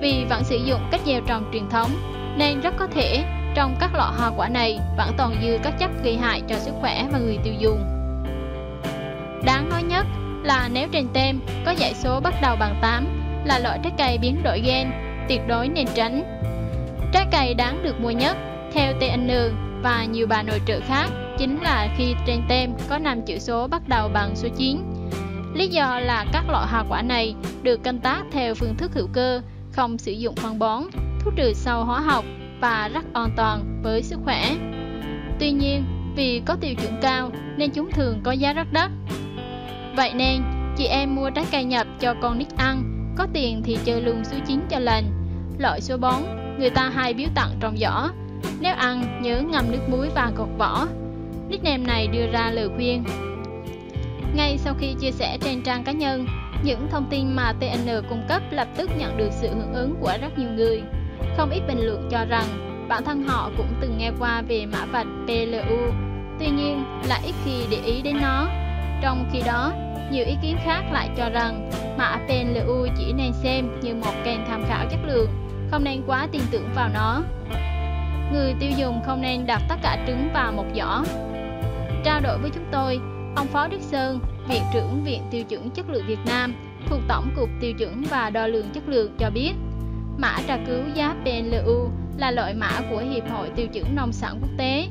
Vì vẫn sử dụng cách gieo trồng truyền thống, nên rất có thể trong các loại hoa quả này vẫn tồn dư các chất gây hại cho sức khỏe và người tiêu dùng. Đáng nói nhất là nếu trên tem có dãy số bắt đầu bằng 8 là loại trái cây biến đổi gen, tuyệt đối nên tránh. Trái cây đáng được mua nhất theo TN và nhiều bà nội trợ khác chính là khi trên tem có 5 chữ số bắt đầu bằng số 9. Lý do là các loại hoa quả này được canh tác theo phương thức hữu cơ, không sử dụng phân bón, thuốc trừ sâu hóa học và rất an toàn với sức khỏe. Tuy nhiên, vì có tiêu chuẩn cao nên chúng thường có giá rất đắt. Vậy nên, chị em mua trái cây nhập cho con nít ăn, có tiền thì chơi luôn số 9 cho lành. Loại số bón, người ta hay biếu tặng trong giỏ. Nếu ăn, nhớ ngâm nước muối và gọt vỏ. Nickname này đưa ra lời khuyên. Ngay sau khi chia sẻ trên trang cá nhân, những thông tin mà TN cung cấp lập tức nhận được sự hưởng ứng của rất nhiều người. Không ít bình luận cho rằng Bản thân họ cũng từng nghe qua về mã vạch PLU, tuy nhiên lại ít khi để ý đến nó. Trong khi đó, nhiều ý kiến khác lại cho rằng mã PLU chỉ nên xem như một kênh tham khảo chất lượng, không nên quá tin tưởng vào nó. Người tiêu dùng không nên đặt tất cả trứng vào một giỏ. Trao đổi với chúng tôi, ông Phó Đức Sơn, Viện trưởng Viện Tiêu chuẩn Chất lượng Việt Nam thuộc Tổng cục Tiêu chuẩn và Đo lường Chất lượng cho biết, mã tra cứu giá PLU là loại mã của Hiệp hội Tiêu chuẩn Nông sản Quốc tế.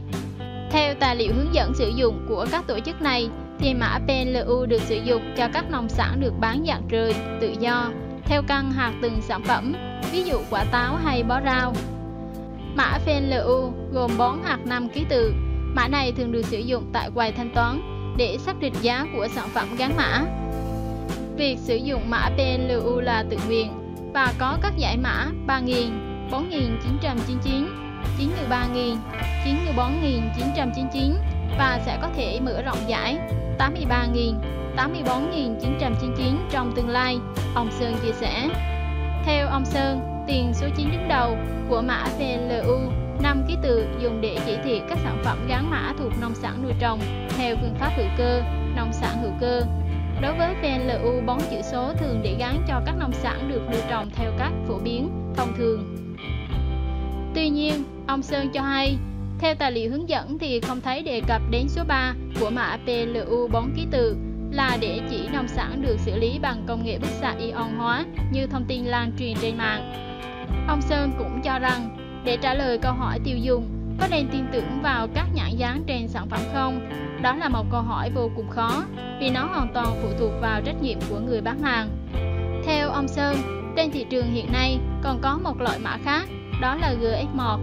Theo tài liệu hướng dẫn sử dụng của các tổ chức này, thì mã PLU được sử dụng cho các nông sản được bán dạng rời, tự do, theo căn hạt từng sản phẩm, ví dụ quả táo hay bó rau. Mã PLU gồm 4 hạt 5 ký tự. Mã này thường được sử dụng tại quầy thanh toán để xác định giá của sản phẩm gắn mã. Việc sử dụng mã PLU là tự nguyện và có các giải mã 3.000, 4.999, 93.000, 94.999 và sẽ có thể mở rộng giải 83.000, 84.999 trong tương lai, ông Sơn chia sẻ. Theo ông Sơn, tiền số 9 đứng đầu của mã PLU 5 ký tự dùng để chỉ thị các sản phẩm gắn mã thuộc nông sản nuôi trồng theo phương pháp hữu cơ, nông sản hữu cơ. Đối với PLU, 4 chữ số thường để gắn cho các nông sản được nuôi trồng theo cách phổ biến, thông thường. Tuy nhiên, ông Sơn cho hay, theo tài liệu hướng dẫn thì không thấy đề cập đến số 3 của mã PLU 4 ký tự là để chỉ nông sản được xử lý bằng công nghệ bức xạ ion hóa như thông tin lan truyền trên mạng. Ông Sơn cũng cho rằng, để trả lời câu hỏi tiêu dùng, có nên tin tưởng vào các nhãn dán trên sản phẩm không? Đó là một câu hỏi vô cùng khó, vì nó hoàn toàn phụ thuộc vào trách nhiệm của người bán hàng. Theo ông Sơn, trên thị trường hiện nay còn có một loại mã khác, đó là GX1.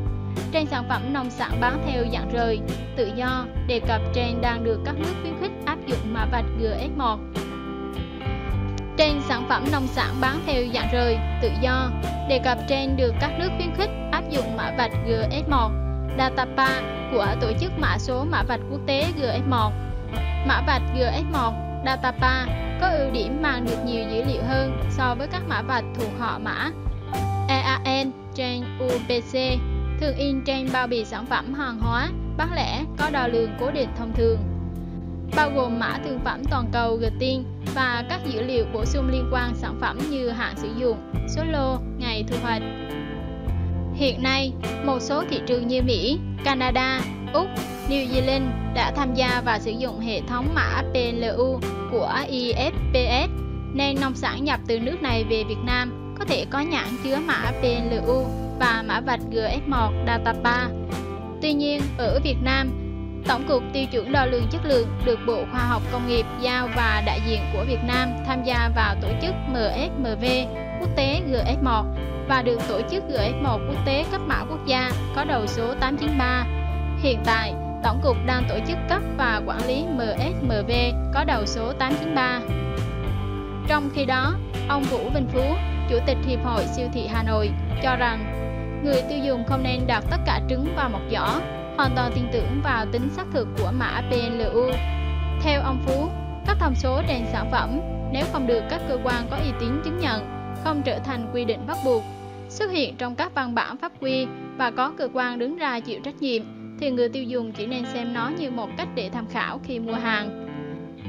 Trên sản phẩm nông sản bán theo dạng rời, tự do, đề cập trên đang được các nước khuyến khích áp dụng mã vạch GX1. Trên sản phẩm nông sản bán theo dạng rời, tự do, đề cập trên được các nước khuyến khích áp dụng mã vạch GS1, DataPA của tổ chức mã số mã vạch quốc tế GS1. Mã vạch GS1, DataPA có ưu điểm mang được nhiều dữ liệu hơn so với các mã vạch thuộc họ mã EAN trên UPC, thường in trên bao bì sản phẩm hàng hóa, bán lẻ có đo lường cố định thông thường, bao gồm mã thương phẩm toàn cầu GTIN và các dữ liệu bổ sung liên quan sản phẩm như hạn sử dụng, số lô, ngày thu hoạch. Hiện nay, một số thị trường như Mỹ, Canada, Úc, New Zealand đã tham gia và sử dụng hệ thống mã PLU của IFPS, nên nông sản nhập từ nước này về Việt Nam có thể có nhãn chứa mã PLU và mã vạch GS1 DataPA. Tuy nhiên, ở Việt Nam, Tổng cục Tiêu chuẩn Đo lường Chất lượng được Bộ Khoa học Công nghiệp giao và đại diện của Việt Nam tham gia vào tổ chức MSMV quốc tế GS1 và được tổ chức GS1 quốc tế cấp mã quốc gia có đầu số 893. Hiện tại, Tổng cục đang tổ chức cấp và quản lý MSMV có đầu số 893. Trong khi đó, ông Vũ Vinh Phú, Chủ tịch Hiệp hội Siêu thị Hà Nội, cho rằng người tiêu dùng không nên đặt tất cả trứng vào một giỏ, hoàn toàn tin tưởng vào tính xác thực của mã PLU. Theo ông Phú, các thông số trên sản phẩm nếu không được các cơ quan có uy tín chứng nhận, không trở thành quy định bắt buộc, xuất hiện trong các văn bản pháp quy và có cơ quan đứng ra chịu trách nhiệm, thì người tiêu dùng chỉ nên xem nó như một cách để tham khảo khi mua hàng.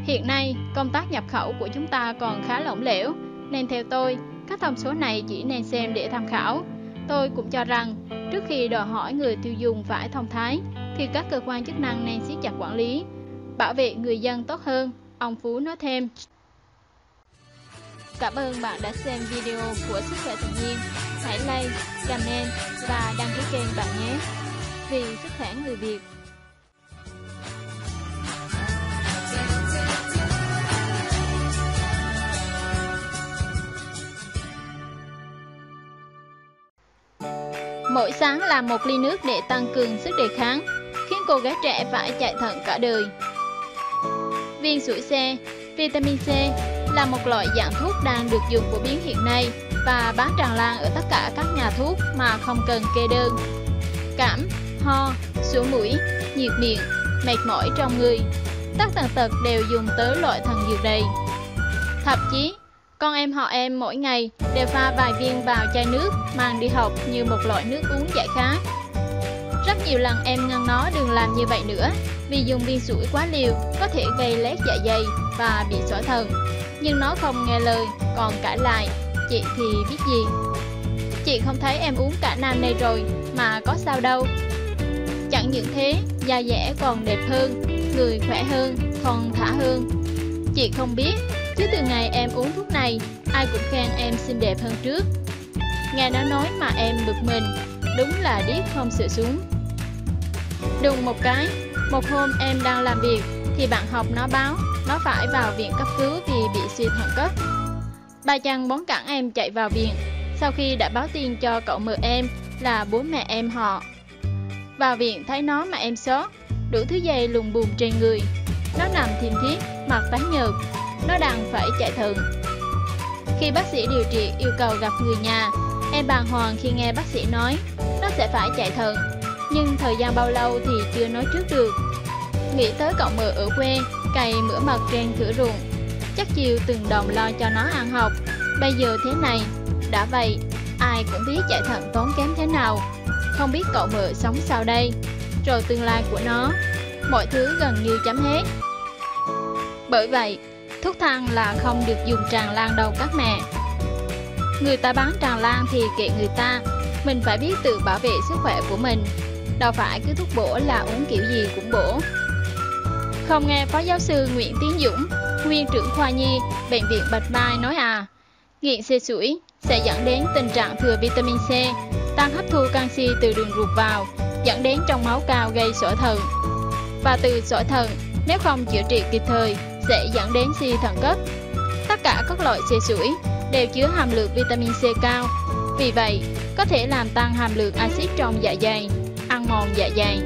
Hiện nay, công tác nhập khẩu của chúng ta còn khá lỏng lẻo, nên theo tôi, các thông số này chỉ nên xem để tham khảo. Tôi cũng cho rằng, trước khi đòi hỏi người tiêu dùng phải thông thái, thì các cơ quan chức năng nên siết chặt quản lý, bảo vệ người dân tốt hơn, ông Phú nói thêm. Cảm ơn bạn đã xem video của Sức Khỏe Tự Nhiên. Hãy like, comment và đăng ký kênh bạn nhé. Vì sức khỏe người Việt. Mỗi sáng là một ly nước để tăng cường sức đề kháng, khiến cô gái trẻ phải chạy thận cả đời. Viên sủi C, vitamin C là một loại dạng thuốc đang được dùng phổ biến hiện nay và bán tràn lan ở tất cả các nhà thuốc mà không cần kê đơn. Cảm, ho, sổ mũi, nhiệt miệng, mệt mỏi trong người, các tàn tật đều dùng tới loại thần dược này. Thậm chí, con em họ em mỗi ngày đều pha vài viên vào chai nước mang đi học như một loại nước uống giải khát. Rất nhiều lần em ngăn nó đừng làm như vậy nữa, vì dùng viên sủi quá liều có thể gây loét dạ dày và bị sỏi thận. Nhưng nó không nghe lời, còn cãi lại, chị thì biết gì. Chị không thấy em uống cả năm nay rồi mà có sao đâu. Chẳng những thế, da dẻ còn đẹp hơn, người khỏe hơn, thon thả hơn. Chị không biết, chứ từ ngày em uống thuốc này, ai cũng khen em xinh đẹp hơn trước. Nghe nó nói mà em bực mình, đúng là điếc không sửa xuống. Đùng một cái, một hôm em đang làm việc thì bạn học nó báo nó phải vào viện cấp cứu vì bị suy thận cấp. Bà chàng bón cản em chạy vào viện, sau khi đã báo tin cho cậu mợ em là bố mẹ em họ. Vào viện thấy nó mà em xót, đủ thứ dây lùng bùm trên người. Nó nằm thiêm thiếp, mặt tái nhợt, nó đang phải chạy thận. Khi bác sĩ điều trị yêu cầu gặp người nhà, em bàng hoàng khi nghe bác sĩ nói nó sẽ phải chạy thận, nhưng thời gian bao lâu thì chưa nói trước được. Nghĩ tới cậu mợ ở quê cày mửa mật trên thửa ruộng, chắc chiều từng đồng lo cho nó ăn học. Bây giờ thế này, đã vậy ai cũng biết chạy thận tốn kém thế nào, không biết cậu mợ sống sao đây, rồi tương lai của nó, mọi thứ gần như chấm hết. Bởi vậy thuốc thang là không được dùng tràn lan đâu các mẹ. Người ta bán tràn lan thì kệ người ta, mình phải biết tự bảo vệ sức khỏe của mình, đâu phải cứ thuốc bổ là uống kiểu gì cũng bổ. Không nghe Phó Giáo sư Nguyễn Tiến Dũng, nguyên trưởng khoa nhi Bệnh viện Bạch Mai nói à, nghiện xê sủi sẽ dẫn đến tình trạng thừa vitamin C, tăng hấp thu canxi từ đường ruột vào, dẫn đến trong máu cao gây sỏi thận. Và từ sỏi thận, nếu không chữa trị kịp thời, sẽ dẫn đến suy thận cấp. Tất cả các loại xê sủi đều chứa hàm lượng vitamin C cao, vì vậy có thể làm tăng hàm lượng axit trong dạ dày, ăn mòn dạ dày.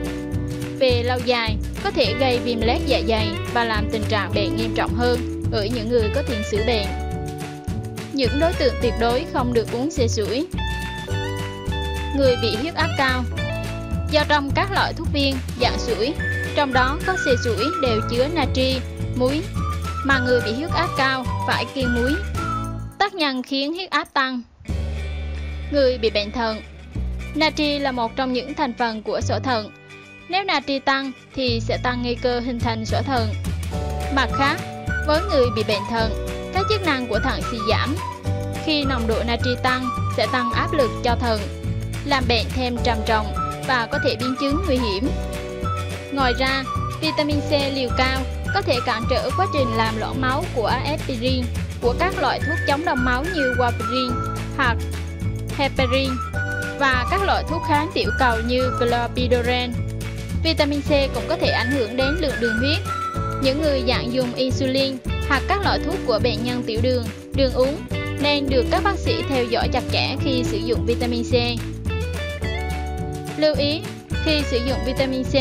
Về lâu dài có thể gây viêm loét dạ dày và làm tình trạng bệnh nghiêm trọng hơn ở những người có tiền sử bệnh. Những đối tượng tuyệt đối không được uống xê sủi: người bị huyết áp cao, do trong các loại thuốc viên dạng sủi, trong đó có xê sủi, đều chứa natri, muối, mà người bị huyết áp cao phải kiêng muối, tác nhân khiến huyết áp tăng. Người bị bệnh thận, natri là một trong những thành phần của sỏi thận. Nếu natri tăng thì sẽ tăng nguy cơ hình thành sỏi thận. Mặt khác, với người bị bệnh thận, các chức năng của thận suy giảm. Khi nồng độ natri tăng sẽ tăng áp lực cho thận, làm bệnh thêm trầm trọng và có thể biến chứng nguy hiểm. Ngoài ra, vitamin C liều cao có thể cản trở quá trình làm loãng máu của aspirin, của các loại thuốc chống đông máu như warfarin hoặc heparin và các loại thuốc kháng tiểu cầu như clopidogrel. Vitamin C cũng có thể ảnh hưởng đến lượng đường huyết. Những người lạm dùng insulin hoặc các loại thuốc của bệnh nhân tiểu đường, đường uống nên được các bác sĩ theo dõi chặt chẽ khi sử dụng vitamin C. Lưu ý, khi sử dụng vitamin C,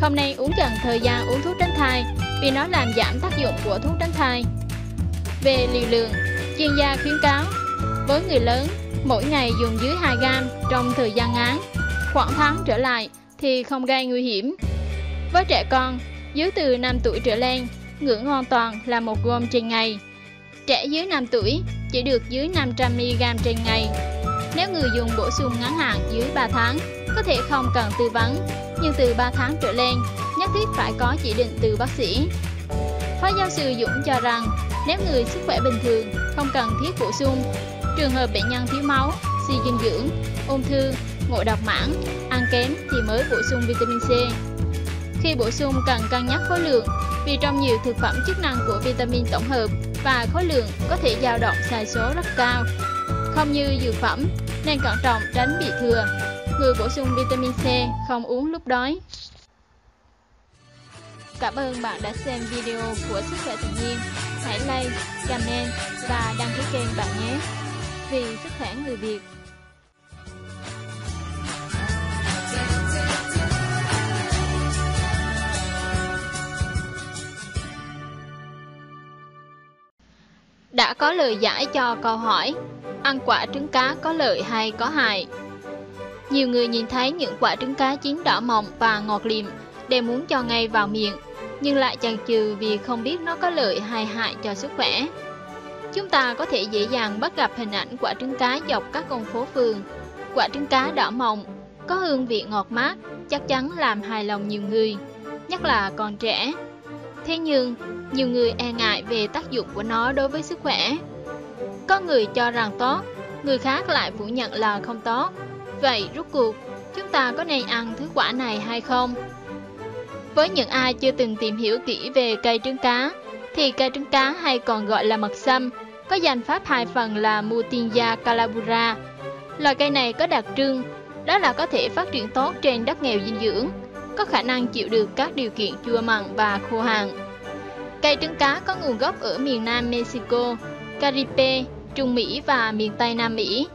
không nên uống gần thời gian uống thuốc tránh thai vì nó làm giảm tác dụng của thuốc tránh thai. Về liều lượng, chuyên gia khuyến cáo với người lớn mỗi ngày dùng dưới 2g trong thời gian ngắn, khoảng tháng trở lại thì không gây nguy hiểm. Với trẻ con dưới từ 5 tuổi trở lên, ngưỡng hoàn toàn là 1g trên ngày. Trẻ dưới 5 tuổi chỉ được dưới 500mg trên ngày. Nếu người dùng bổ sung ngắn hạn dưới 3 tháng có thể không cần tư vấn, nhưng từ 3 tháng trở lên nhất thiết phải có chỉ định từ bác sĩ. Phó Giáo sư Dũng cho rằng nếu người sức khỏe bình thường không cần thiết bổ sung. Trường hợp bệnh nhân thiếu máu, suy dinh dưỡng, ung thư, ngộ độc mảng, ăn kém thì mới bổ sung vitamin C. Khi bổ sung cần cân nhắc khối lượng, vì trong nhiều thực phẩm chức năng của vitamin tổng hợp và khối lượng có thể dao động sai số rất cao. Không như dược phẩm nên cẩn trọng tránh bị thừa. Người bổ sung vitamin C không uống lúc đói. Cảm ơn bạn đã xem video của Sức Khỏe Tự Nhiên. Hãy like, comment và đăng ký kênh bạn nhé. Vì sức khỏe người Việt. Đã có lời giải cho câu hỏi ăn quả trứng cá có lợi hay có hại. Nhiều người nhìn thấy những quả trứng cá chín đỏ mọng và ngọt lịm đều muốn cho ngay vào miệng, nhưng lại chần chừ vì không biết nó có lợi hay hại cho sức khỏe. Chúng ta có thể dễ dàng bắt gặp hình ảnh quả trứng cá dọc các con phố phường. Quả trứng cá đỏ mọng có hương vị ngọt mát, chắc chắn làm hài lòng nhiều người, nhất là còn trẻ. Thế nhưng, nhiều người e ngại về tác dụng của nó đối với sức khỏe. Có người cho rằng tốt, người khác lại phủ nhận là không tốt. Vậy rốt cuộc, chúng ta có nên ăn thứ quả này hay không? Với những ai chưa từng tìm hiểu kỹ về cây trứng cá, thì cây trứng cá hay còn gọi là mật sâm, có danh pháp hai phần là Mutinja calabura. Loài cây này có đặc trưng, đó là có thể phát triển tốt trên đất nghèo dinh dưỡng, có khả năng chịu được các điều kiện chua mặn và khô hạn. Cây trứng cá có nguồn gốc ở miền Nam Mexico, Caribe, Trung Mỹ và miền Tây Nam Mỹ,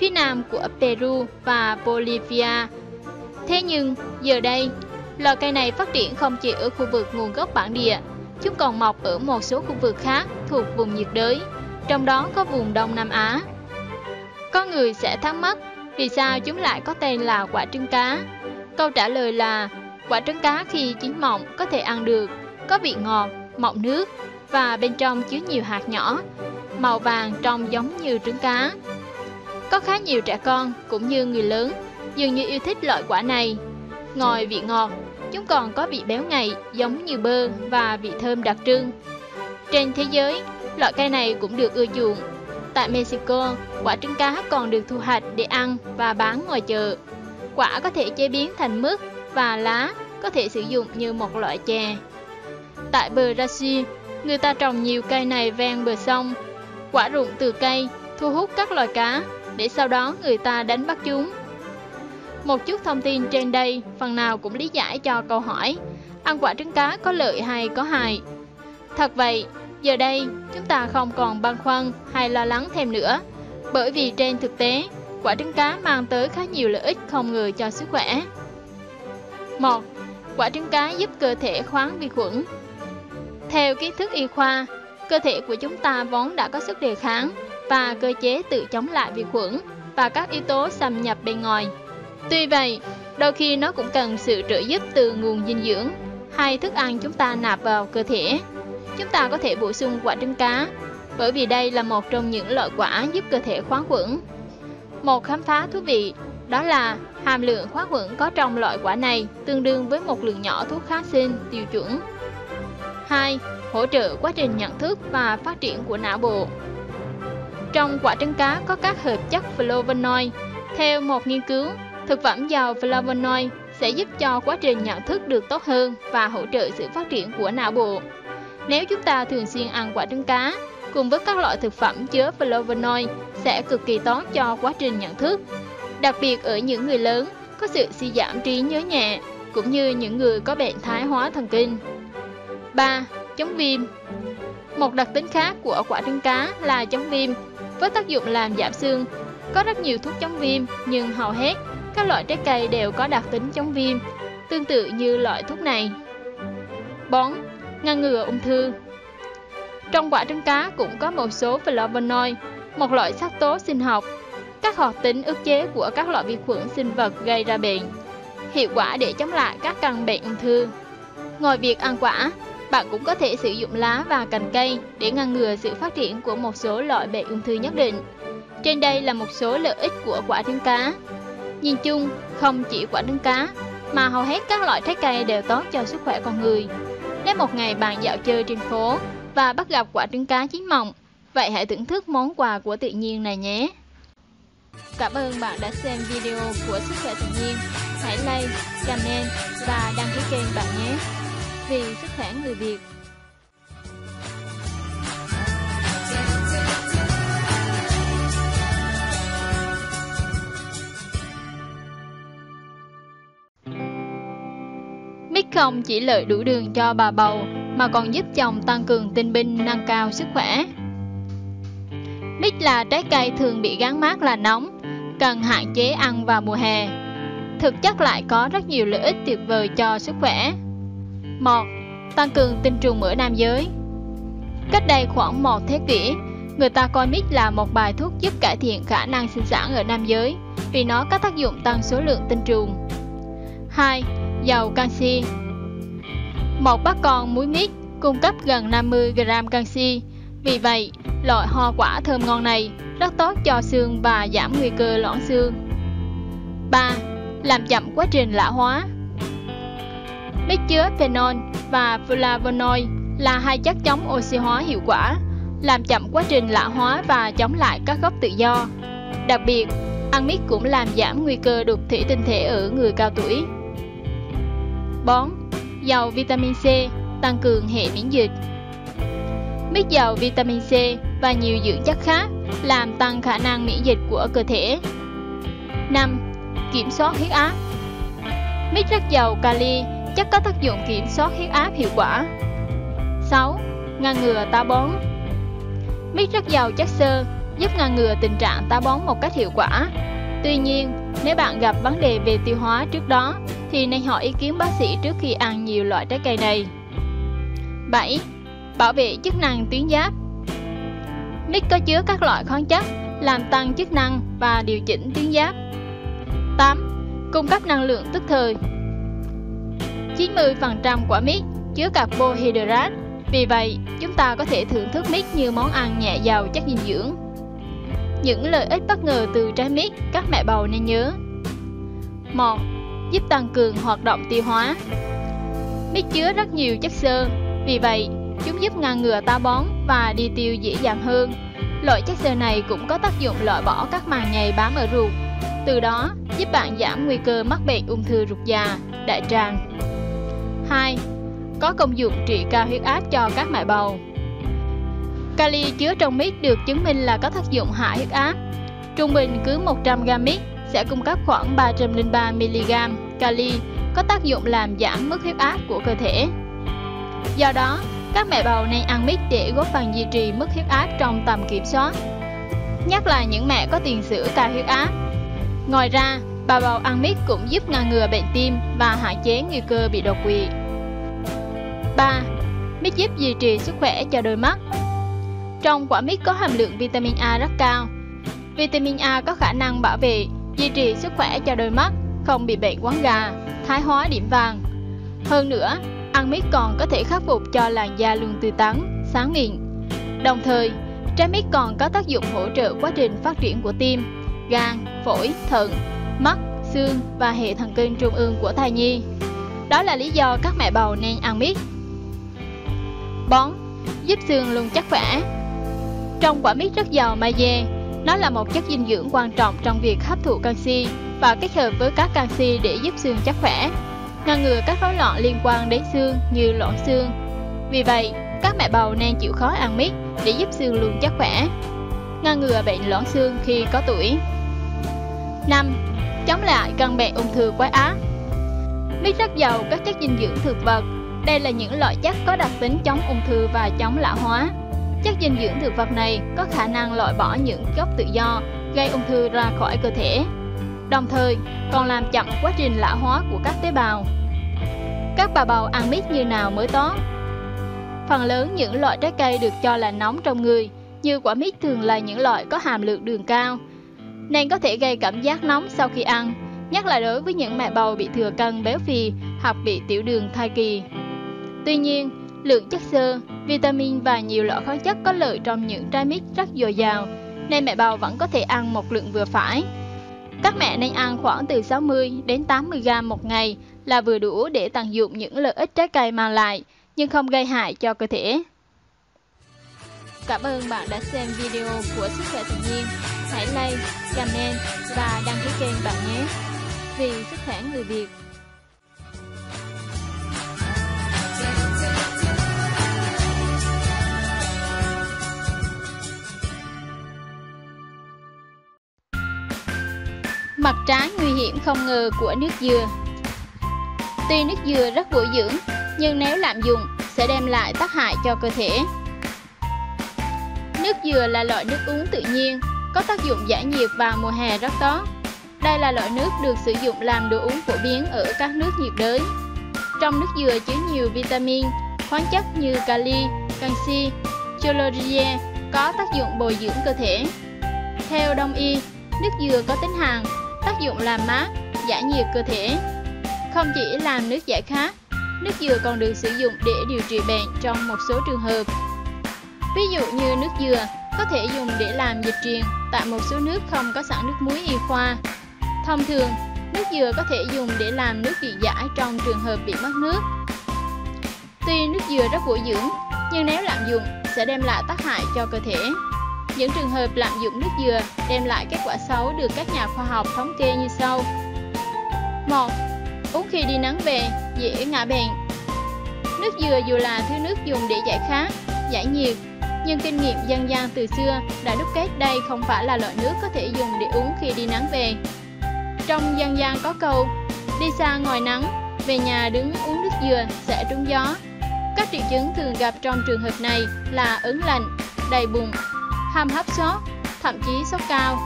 phía Nam của Peru và Bolivia. Thế nhưng, giờ đây, loài cây này phát triển không chỉ ở khu vực nguồn gốc bản địa, chúng còn mọc ở một số khu vực khác thuộc vùng nhiệt đới, trong đó có vùng Đông Nam Á. Có người sẽ thắc mắc vì sao chúng lại có tên là quả trứng cá. Câu trả lời là quả trứng cá khi chín mọng có thể ăn được, có vị ngọt, mọng nước và bên trong chứa nhiều hạt nhỏ, màu vàng trông giống như trứng cá. Có khá nhiều trẻ con cũng như người lớn dường như yêu thích loại quả này. Ngoài vị ngọt, chúng còn có vị béo ngậy giống như bơ và vị thơm đặc trưng. Trên thế giới, loại cây này cũng được ưa chuộng. Tại Mexico, quả trứng cá còn được thu hoạch để ăn và bán ngoài chợ. Quả có thể chế biến thành mứt và lá có thể sử dụng như một loại chè. Tại Brazil, người ta trồng nhiều cây này ven bờ sông. Quả rụng từ cây thu hút các loài cá để sau đó người ta đánh bắt chúng. Một chút thông tin trên đây phần nào cũng lý giải cho câu hỏi ăn quả trứng cá có lợi hay có hại. Thật vậy, giờ đây chúng ta không còn băn khoăn hay lo lắng thêm nữa, bởi vì trên thực tế quả trứng cá mang tới khá nhiều lợi ích không ngờ cho sức khỏe. 1. Quả trứng cá giúp cơ thể kháng vi khuẩn. Theo kiến thức y khoa, cơ thể của chúng ta vốn đã có sức đề kháng và cơ chế tự chống lại vi khuẩn và các yếu tố xâm nhập bên ngoài. Tuy vậy, đôi khi nó cũng cần sự trợ giúp từ nguồn dinh dưỡng hay thức ăn chúng ta nạp vào cơ thể. Chúng ta có thể bổ sung quả trứng cá, bởi vì đây là một trong những loại quả giúp cơ thể kháng khuẩn. Một khám phá thú vị đó là hàm lượng kháng khuẩn có trong loại quả này tương đương với một lượng nhỏ thuốc kháng sinh tiêu chuẩn. 2. Hỗ trợ quá trình nhận thức và phát triển của não bộ. Trong quả trứng cá có các hợp chất flavonoid. Theo một nghiên cứu, thực phẩm giàu flavonoid sẽ giúp cho quá trình nhận thức được tốt hơn và hỗ trợ sự phát triển của não bộ. Nếu chúng ta thường xuyên ăn quả trứng cá cùng với các loại thực phẩm chứa flavonoid sẽ cực kỳ tốt cho quá trình nhận thức, đặc biệt ở những người lớn có sự suy giảm trí nhớ nhẹ cũng như những người có bệnh thái hóa thần kinh. 3. Chống viêm. Một đặc tính khác của quả trứng cá là chống viêm với tác dụng làm giảm xương. Có rất nhiều thuốc chống viêm nhưng hầu hết các loại trái cây đều có đặc tính chống viêm tương tự như loại thuốc này. 4. Ngăn ngừa ung thư. Trong quả trứng cá cũng có một số flavonoid, một loại sắc tố sinh học, các hoạt tính ức chế của các loại vi khuẩn sinh vật gây ra bệnh, hiệu quả để chống lại các căn bệnh ung thư. Ngoài việc ăn quả, bạn cũng có thể sử dụng lá và cành cây để ngăn ngừa sự phát triển của một số loại bệnh ung thư nhất định. Trên đây là một số lợi ích của quả trứng cá. Nhìn chung, không chỉ quả trứng cá, mà hầu hết các loại trái cây đều tốt cho sức khỏe con người. Nếu một ngày bạn dạo chơi trên phố và bắt gặp quả trứng cá chín mọng, vậy hãy thưởng thức món quà của tự nhiên này nhé. Cảm ơn bạn đã xem video của Sức Khỏe Tự Nhiên. Hãy like, comment và đăng ký kênh bạn nhé. Vì sức khỏe người Việt. Mít không chỉ lợi đủ đường cho bà bầu mà còn giúp chồng tăng cường tinh binh, nâng cao sức khỏe. Mít là trái cây thường bị gắn mác là nóng, cần hạn chế ăn vào mùa hè. Thực chất lại có rất nhiều lợi ích tuyệt vời cho sức khỏe. 1. Tăng cường tinh trùng ở nam giới. Cách đây khoảng 1 thế kỷ, người ta coi mít là một bài thuốc giúp cải thiện khả năng sinh sản ở nam giới vì nó có tác dụng tăng số lượng tinh trùng. 2. Giàu canxi. Một bát con muối mít cung cấp gần 50 g canxi. Vì vậy, loại hoa quả thơm ngon này rất tốt cho xương và giảm nguy cơ loãng xương. 3. Làm chậm quá trình lão hóa. Nước chứa phenol và flavonoid là hai chất chống oxy hóa hiệu quả, làm chậm quá trình lão hóa và chống lại các gốc tự do. Đặc biệt, ăn mít cũng làm giảm nguy cơ đục thủy tinh thể ở người cao tuổi. 4. Giàu vitamin C, tăng cường hệ miễn dịch. Mít giàu vitamin C và nhiều dưỡng chất khác làm tăng khả năng miễn dịch của cơ thể. 5. Kiểm soát huyết áp. Mít rất giàu kali, chất có tác dụng kiểm soát huyết áp hiệu quả. 6. Ngăn ngừa táo bón. Mít rất giàu chất xơ, giúp ngăn ngừa tình trạng táo bón một cách hiệu quả. Tuy nhiên, nếu bạn gặp vấn đề về tiêu hóa trước đó, thì nên hỏi ý kiến bác sĩ trước khi ăn nhiều loại trái cây này. 7. Bảo vệ chức năng tuyến giáp. Mít có chứa các loại khoáng chất làm tăng chức năng và điều chỉnh tuyến giáp. 8. Cung cấp năng lượng tức thời. 90% quả mít chứa carbohydrate, vì vậy chúng ta có thể thưởng thức mít như món ăn nhẹ giàu chất dinh dưỡng. Những lợi ích bất ngờ từ trái mít các mẹ bầu nên nhớ. 1. Giúp tăng cường hoạt động tiêu hóa. Mít chứa rất nhiều chất xơ, vì vậy chúng giúp ngăn ngừa táo bón và đi tiêu dễ dàng hơn. Loại chất xơ này cũng có tác dụng loại bỏ các màng nhầy bám ở ruột, từ đó giúp bạn giảm nguy cơ mắc bệnh ung thư ruột già, đại tràng. 2. Có công dụng trị cao huyết áp cho các mẹ bầu. Kali chứa trong mít được chứng minh là có tác dụng hạ huyết áp. Trung bình cứ 100g mít sẽ cung cấp khoảng 303mg kali, có tác dụng làm giảm mức huyết áp của cơ thể. Do đó, các mẹ bầu nên ăn mít để góp phần duy trì mức huyết áp trong tầm kiểm soát, nhất là những mẹ có tiền sử cao huyết áp. Ngoài ra, bà bầu ăn mít cũng giúp ngăn ngừa bệnh tim và hạn chế nguy cơ bị đột quỵ. 3. Mít giúp duy trì sức khỏe cho đôi mắt. Trong quả mít có hàm lượng vitamin A rất cao. Vitamin A có khả năng bảo vệ, duy trì sức khỏe cho đôi mắt, không bị bệnh quáng gà, thái hóa điểm vàng. Hơn nữa, ăn mít còn có thể khắc phục cho làn da luôn tươi tắn, sáng mịn. Đồng thời, trái mít còn có tác dụng hỗ trợ quá trình phát triển của tim, gan, phổi, thận, mắt, xương và hệ thần kinh trung ương của thai nhi. Đó là lý do các mẹ bầu nên ăn mít. 4. Giúp xương luôn chắc khỏe. Trong quả mít rất giàu magie, nó là một chất dinh dưỡng quan trọng trong việc hấp thụ canxi và kết hợp với các canxi để giúp xương chắc khỏe, ngăn ngừa các rối loạn liên quan đến xương như loãng xương. Vì vậy, các mẹ bầu nên chịu khó ăn mít để giúp xương luôn chắc khỏe, ngăn ngừa bệnh loãng xương khi có tuổi. 5. Chống lại căn bệnh ung thư quái ác. Mít rất giàu các chất dinh dưỡng thực vật. Đây là những loại chất có đặc tính chống ung thư và chống lão hóa. Chất dinh dưỡng thực vật này có khả năng loại bỏ những gốc tự do gây ung thư ra khỏi cơ thể, đồng thời còn làm chậm quá trình lão hóa của các tế bào. Các bà bầu ăn mít như nào mới tốt? Phần lớn những loại trái cây được cho là nóng trong người, như quả mít thường là những loại có hàm lượng đường cao, nên có thể gây cảm giác nóng sau khi ăn, nhất là đối với những mẹ bầu bị thừa cân béo phì hoặc bị tiểu đường thai kỳ. Tuy nhiên, lượng chất xơ, vitamin và nhiều loại khoáng chất có lợi trong những trái mít rất dồi dào, nên mẹ bầu vẫn có thể ăn một lượng vừa phải. Các mẹ nên ăn khoảng từ 60 đến 80g một ngày là vừa đủ để tận dụng những lợi ích trái cây mang lại, nhưng không gây hại cho cơ thể. Cảm ơn bạn đã xem video của Sức Khỏe Tự Nhiên. Hãy like, comment và đăng ký kênh bạn nhé. Vì sức khỏe người Việt. Mặt trái nguy hiểm không ngờ của nước dừa. Tuy nước dừa rất bổ dưỡng, nhưng nếu lạm dụng sẽ đem lại tác hại cho cơ thể. Nước dừa là loại nước uống tự nhiên, có tác dụng giải nhiệt vào mùa hè rất tốt. Đây là loại nước được sử dụng làm đồ uống phổ biến ở các nước nhiệt đới. Trong nước dừa chứa nhiều vitamin, khoáng chất như kali, canxi, choline có tác dụng bồi dưỡng cơ thể. Theo Đông y, nước dừa có tính hàn, tác dụng làm mát, giải nhiệt cơ thể. Không chỉ làm nước giải khát, nước dừa còn được sử dụng để điều trị bệnh trong một số trường hợp. Ví dụ như nước dừa có thể dùng để làm dịch truyền tại một số nước không có sẵn nước muối y khoa. Thông thường, Nước dừa có thể dùng để làm nước điện giải trong trường hợp bị mất nước. Tuy nước dừa rất bổ dưỡng, nhưng nếu lạm dụng sẽ đem lại tác hại cho cơ thể. Những trường hợp lạm dụng nước dừa đem lại kết quả xấu được các nhà khoa học thống kê như sau. 1. Uống khi đi nắng về, dễ ngã bệnh. Nước dừa dù là thứ nước dùng để giải khát, giải nhiệt, nhưng kinh nghiệm dân gian từ xưa đã đúc kết đây không phải là loại nước có thể dùng để uống khi đi nắng về. Trong dân gian có câu, đi xa ngoài nắng, về nhà đứng uống nước dừa sẽ trúng gió. Các triệu chứng thường gặp trong trường hợp này là ớn lạnh, đầy bụng, hàm hấp sốt, thậm chí sốt cao.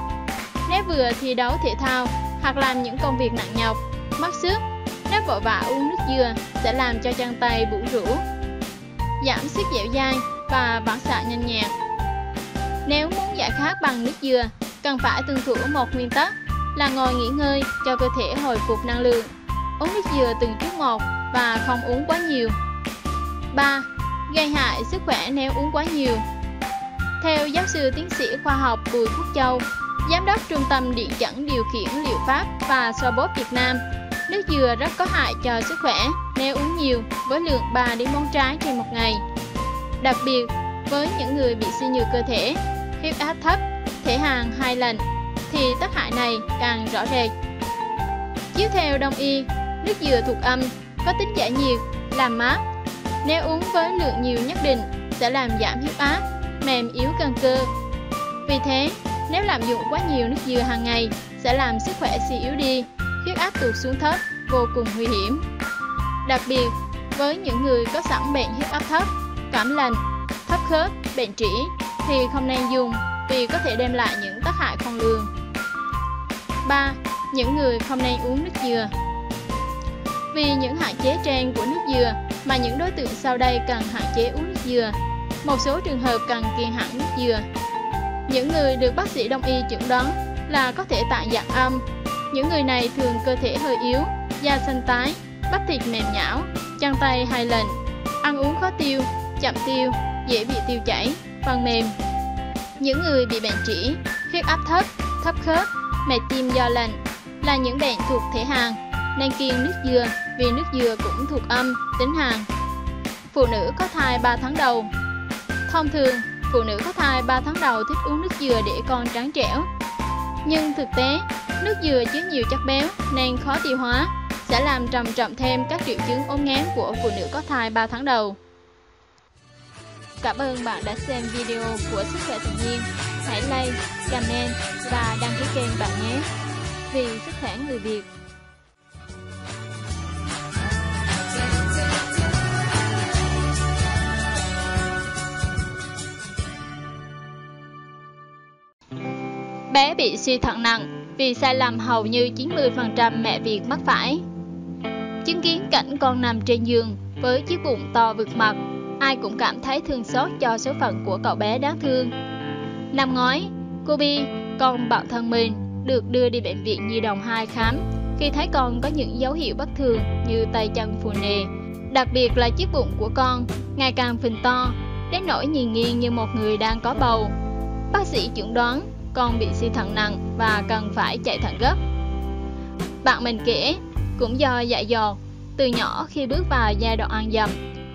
Nếu vừa thi đấu thể thao hoặc làm những công việc nặng nhọc, mất sức, nếu vội vã uống nước dừa sẽ làm cho chân tay bủn rũ, giảm sức dẻo dai và phản xạ nhanh nhạt. Nếu muốn giải khát bằng nước dừa, cần phải tuân thủ một nguyên tắc là ngồi nghỉ ngơi cho cơ thể hồi phục năng lượng, uống nước dừa từng chút một và không uống quá nhiều. 3. Gây hại sức khỏe nếu uống quá nhiều. Theo giáo sư tiến sĩ khoa học Bùi Quốc Châu, giám đốc Trung tâm Điện chẩn điều khiển liệu pháp và xoa bóp Việt Nam, nước dừa rất có hại cho sức khỏe nếu uống nhiều với lượng 3 đến 4 trái trên một ngày. Đặc biệt, với những người bị suy nhược cơ thể, huyết áp thấp, thể hàn hai lần, thì tác hại này càng rõ rệt. Chiếu theo Đông y, nước dừa thuộc âm, có tính giải nhiệt, làm mát. Nếu uống với lượng nhiều nhất định, sẽ làm giảm huyết áp, mềm yếu cân cơ. Vì thế, nếu lạm dụng quá nhiều nước dừa hàng ngày, sẽ làm sức khỏe suy yếu đi, huyết áp tụt xuống thấp, vô cùng nguy hiểm. Đặc biệt, với những người có sẵn bệnh huyết áp thấp, cảm lạnh, thấp khớp, bệnh trĩ thì không nên dùng vì có thể đem lại những tác hại khôn lường. 3. Những người không nên uống nước dừa. Vì những hạn chế trên của nước dừa mà những đối tượng sau đây cần hạn chế uống nước dừa. Một số trường hợp cần kiêng hẳn nước dừa. Những người được bác sĩ Đông y chẩn đoán là có thể tạng dạng âm. Những người này thường cơ thể hơi yếu, da xanh tái, bắp thịt mềm nhão, chân tay hay lạnh, ăn uống khó tiêu, chậm tiêu, dễ bị tiêu chảy, phần mềm. Những người bị bệnh trĩ, huyết áp thấp, thấp khớp, mệt tim do lạnh là những bệnh thuộc thể hàn, nên kiêng nước dừa vì nước dừa cũng thuộc âm, tính hàn. Phụ nữ có thai 3 tháng đầu. Thông thường, phụ nữ có thai 3 tháng đầu thích uống nước dừa để con trắng trẻo. Nhưng thực tế, nước dừa chứa nhiều chất béo nên khó tiêu hóa, sẽ làm trầm trọng thêm các triệu chứng ốm nghén của phụ nữ có thai 3 tháng đầu. Cảm ơn bạn đã xem video của Sức Khỏe Tự Nhiên. Hãy like, comment và đăng ký kênh bạn nhé. Vì sức khỏe người Việt. Bé bị suy thận nặng vì sai lầm hầu như 90% mẹ Việt mắc phải. Chứng kiến cảnh con nằm trên giường với chiếc bụng to vượt mặt, ai cũng cảm thấy thương xót cho số phận của cậu bé đáng thương. Năm ngoái, cô Bi, con bạn thân mình, được đưa đi bệnh viện Nhi Đồng 2 khám khi thấy con có những dấu hiệu bất thường như tay chân phù nề. Đặc biệt là chiếc bụng của con ngày càng phình to, đến nỗi nhìn nghiêng như một người đang có bầu. Bác sĩ chẩn đoán con bị suy thận nặng và cần phải chạy thận gấp. Bạn mình kể, cũng do dại dột, từ nhỏ khi bước vào giai đoạn ăn dặm,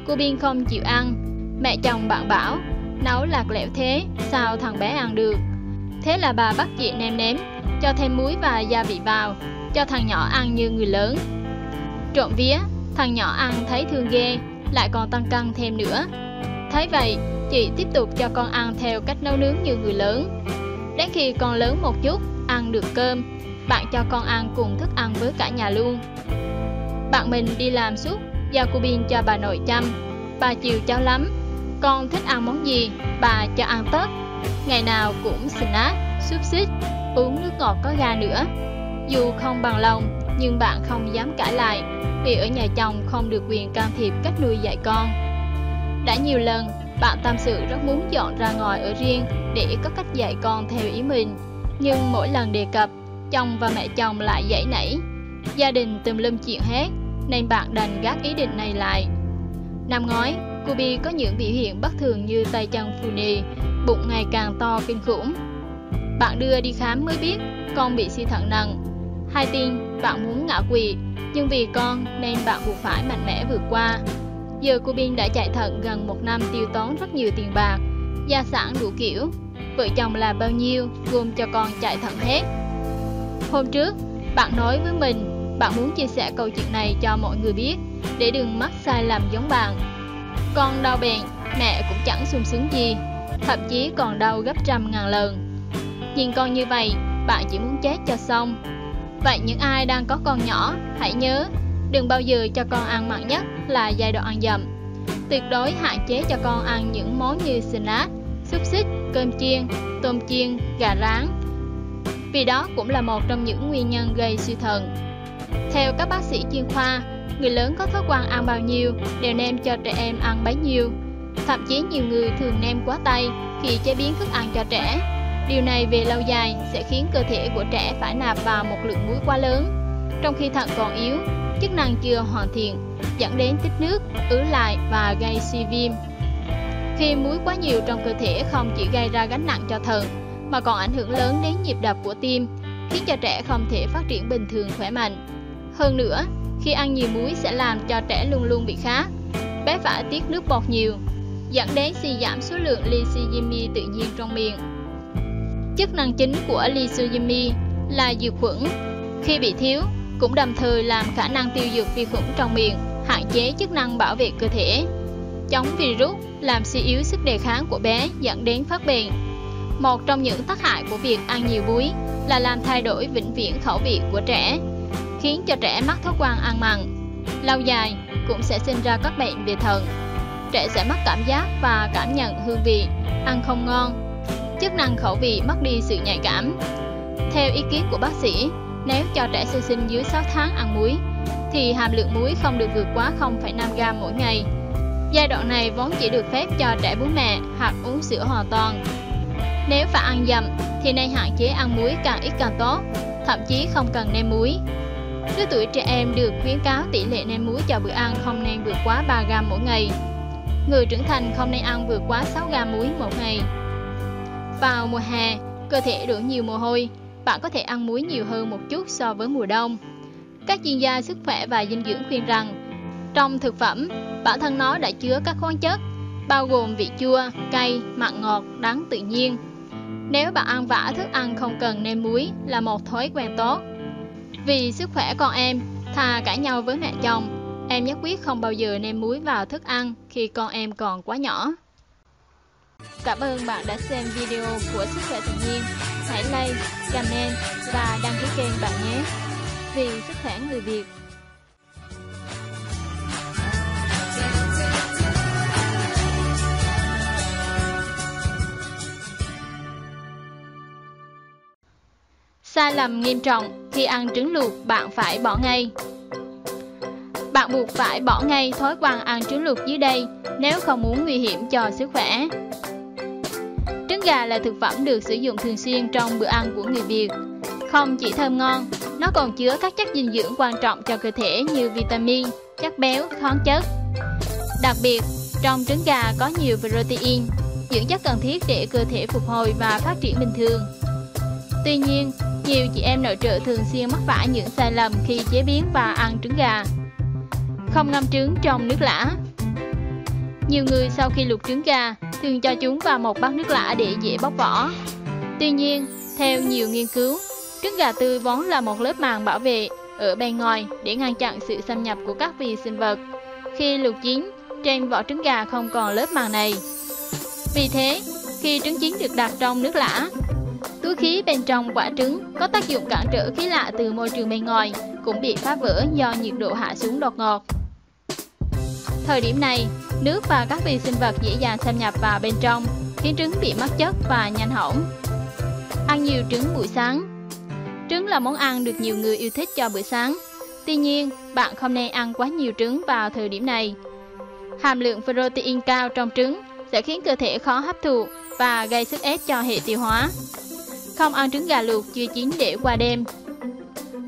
cô Biên không chịu ăn. Mẹ chồng bạn bảo, nấu lạc lẽo thế, sao thằng bé ăn được. Thế là bà bắt chị nêm nếm, cho thêm muối và gia vị vào, cho thằng nhỏ ăn như người lớn. Trộm vía, thằng nhỏ ăn thấy thương ghê, lại còn tăng cân thêm nữa. Thấy vậy, chị tiếp tục cho con ăn theo cách nấu nướng như người lớn. Đến khi con lớn một chút, ăn được cơm, bạn cho con ăn cùng thức ăn với cả nhà luôn. Bạn mình đi làm suốt, giao cô Biên cho bà nội chăm. Bà chiều cháu lắm, con thích ăn món gì, bà cho ăn tất. Ngày nào cũng snack, xúc xích, uống nước ngọt có ga nữa. Dù không bằng lòng, nhưng bạn không dám cãi lại, vì ở nhà chồng không được quyền can thiệp cách nuôi dạy con. Đã nhiều lần, bạn tâm sự rất muốn dọn ra ngoài ở riêng để có cách dạy con theo ý mình. Nhưng mỗi lần đề cập, chồng và mẹ chồng lại giãy nảy. Gia đình tùm lum chuyện hết, nên bạn đành gác ý định này lại. Năm ngoái, cô Bi có những biểu hiện bất thường như tay chân phù nề, bụng ngày càng to kinh khủng. Bạn đưa đi khám mới biết con bị suy thận nặng. Hay tin bạn muốn ngã quỵ, nhưng vì con nên bạn buộc phải mạnh mẽ vượt qua. Giờ cô Bin đã chạy thận gần một năm, tiêu tốn rất nhiều tiền bạc, gia sản đủ kiểu, vợ chồng là bao nhiêu gồm cho con chạy thận hết. Hôm trước bạn nói với mình bạn muốn chia sẻ câu chuyện này cho mọi người biết để đừng mắc sai lầm giống bạn. Con đau bệnh, mẹ cũng chẳng sung sướng gì, thậm chí còn đau gấp trăm ngàn lần. Nhìn con như vậy, bạn chỉ muốn chết cho xong. Vậy những ai đang có con nhỏ, hãy nhớ, đừng bao giờ cho con ăn mặn, nhất là giai đoạn ăn dặm. Tuyệt đối hạn chế cho con ăn những món như snack, xúc xích, cơm chiên, tôm chiên, gà rán, vì đó cũng là một trong những nguyên nhân gây suy thận. Theo các bác sĩ chuyên khoa, người lớn có thói quen ăn bao nhiêu đều nêm cho trẻ em ăn bấy nhiêu. Thậm chí nhiều người thường nêm quá tay khi chế biến thức ăn cho trẻ. Điều này về lâu dài sẽ khiến cơ thể của trẻ phải nạp vào một lượng muối quá lớn, trong khi thận còn yếu, chức năng chưa hoàn thiện, dẫn đến tích nước, ứ lại và gây suy viêm. Khi muối quá nhiều trong cơ thể không chỉ gây ra gánh nặng cho thận, mà còn ảnh hưởng lớn đến nhịp đập của tim, khiến cho trẻ không thể phát triển bình thường khỏe mạnh. Hơn nữa, khi ăn nhiều muối sẽ làm cho trẻ luôn luôn bị khát, bé phải tiết nước bọt nhiều, dẫn đến suy giảm số lượng lysozyme tự nhiên trong miệng. Chức năng chính của lysozyme là diệt khuẩn, khi bị thiếu cũng đồng thời làm khả năng tiêu diệt vi khuẩn trong miệng, hạn chế chức năng bảo vệ cơ thể, chống virus, làm suy yếu sức đề kháng của bé, dẫn đến phát bệnh. Một trong những tác hại của việc ăn nhiều muối là làm thay đổi vĩnh viễn khẩu vị của trẻ, khiến cho trẻ mắc thói quen ăn mặn. Lâu dài cũng sẽ sinh ra các bệnh về thận. Trẻ sẽ mất cảm giác và cảm nhận hương vị, ăn không ngon, chức năng khẩu vị mất đi sự nhạy cảm. Theo ý kiến của bác sĩ, nếu cho trẻ sơ sinh dưới 6 tháng ăn muối, thì hàm lượng muối không được vượt quá 0,5g mỗi ngày. Giai đoạn này vốn chỉ được phép cho trẻ bú mẹ hoặc uống sữa hoàn toàn. Nếu phải ăn dặm thì nên hạn chế ăn muối càng ít càng tốt, thậm chí không cần nêm muối. Lứa tuổi trẻ em được khuyến cáo tỷ lệ nêm muối cho bữa ăn không nên vượt quá 3g mỗi ngày. Người trưởng thành không nên ăn vượt quá 6g muối mỗi ngày. Vào mùa hè, cơ thể đổ nhiều mồ hôi, bạn có thể ăn muối nhiều hơn một chút so với mùa đông. Các chuyên gia sức khỏe và dinh dưỡng khuyên rằng, trong thực phẩm, bản thân nó đã chứa các khoáng chất, bao gồm vị chua, cay, mặn, ngọt, đắng tự nhiên. Nếu bạn ăn vạ thức ăn không cần nêm muối là một thói quen tốt. Vì sức khỏe con em, thà cãi nhau với mẹ chồng, em nhất quyết không bao giờ nêm muối vào thức ăn khi con em còn quá nhỏ. Cảm ơn bạn đã xem video của Sức Khỏe Tự Nhiên. Hãy like, comment và đăng ký kênh bạn nhé. Vì sức khỏe người Việt. Sai lầm nghiêm trọng khi ăn trứng luộc bạn phải bỏ ngay. Bạn buộc phải bỏ ngay thói quen ăn trứng luộc dưới đây nếu không muốn nguy hiểm cho sức khỏe. Trứng gà là thực phẩm được sử dụng thường xuyên trong bữa ăn của người Việt. Không chỉ thơm ngon, nó còn chứa các chất dinh dưỡng quan trọng cho cơ thể như vitamin, chất béo, khoáng chất. Đặc biệt, trong trứng gà có nhiều protein, dưỡng chất cần thiết để cơ thể phục hồi và phát triển bình thường. Tuy nhiên, nhiều chị em nội trợ thường xuyên mắc phải những sai lầm khi chế biến và ăn trứng gà. Không ngâm trứng trong nước lã. Nhiều người sau khi luộc trứng gà thường cho chúng vào một bát nước lã để dễ bóc vỏ. Tuy nhiên, theo nhiều nghiên cứu, trứng gà tươi vốn là một lớp màng bảo vệ ở bên ngoài để ngăn chặn sự xâm nhập của các vi sinh vật. Khi luộc chín, trên vỏ trứng gà không còn lớp màng này. Vì thế, khi trứng chín được đặt trong nước lã, túi khí bên trong quả trứng có tác dụng cản trở khí lạ từ môi trường bên ngoài cũng bị phá vỡ do nhiệt độ hạ xuống đột ngột. Thời điểm này, nước và các vi sinh vật dễ dàng xâm nhập vào bên trong, khiến trứng bị mất chất và nhanh hỏng. Ăn nhiều trứng buổi sáng. Trứng là món ăn được nhiều người yêu thích cho bữa sáng. Tuy nhiên, bạn không nên ăn quá nhiều trứng vào thời điểm này. Hàm lượng protein cao trong trứng sẽ khiến cơ thể khó hấp thụ và gây sức ép cho hệ tiêu hóa. Không ăn trứng gà luộc chưa chín để qua đêm.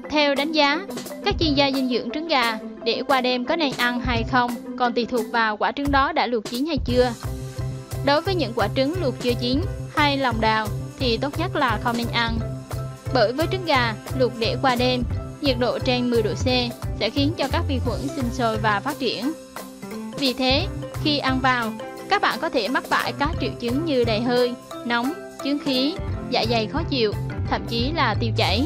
Theo đánh giá, các chuyên gia dinh dưỡng, trứng gà để qua đêm có nên ăn hay không còn tùy thuộc vào quả trứng đó đã luộc chín hay chưa. Đối với những quả trứng luộc chưa chín hay lòng đào thì tốt nhất là không nên ăn. Bởi với trứng gà luộc để qua đêm, nhiệt độ trên 10 độ C sẽ khiến cho các vi khuẩn sinh sôi và phát triển. Vì thế, khi ăn vào, các bạn có thể mắc phải các triệu chứng như đầy hơi, nóng, chứng khí, dạ dày khó chịu, thậm chí là tiêu chảy.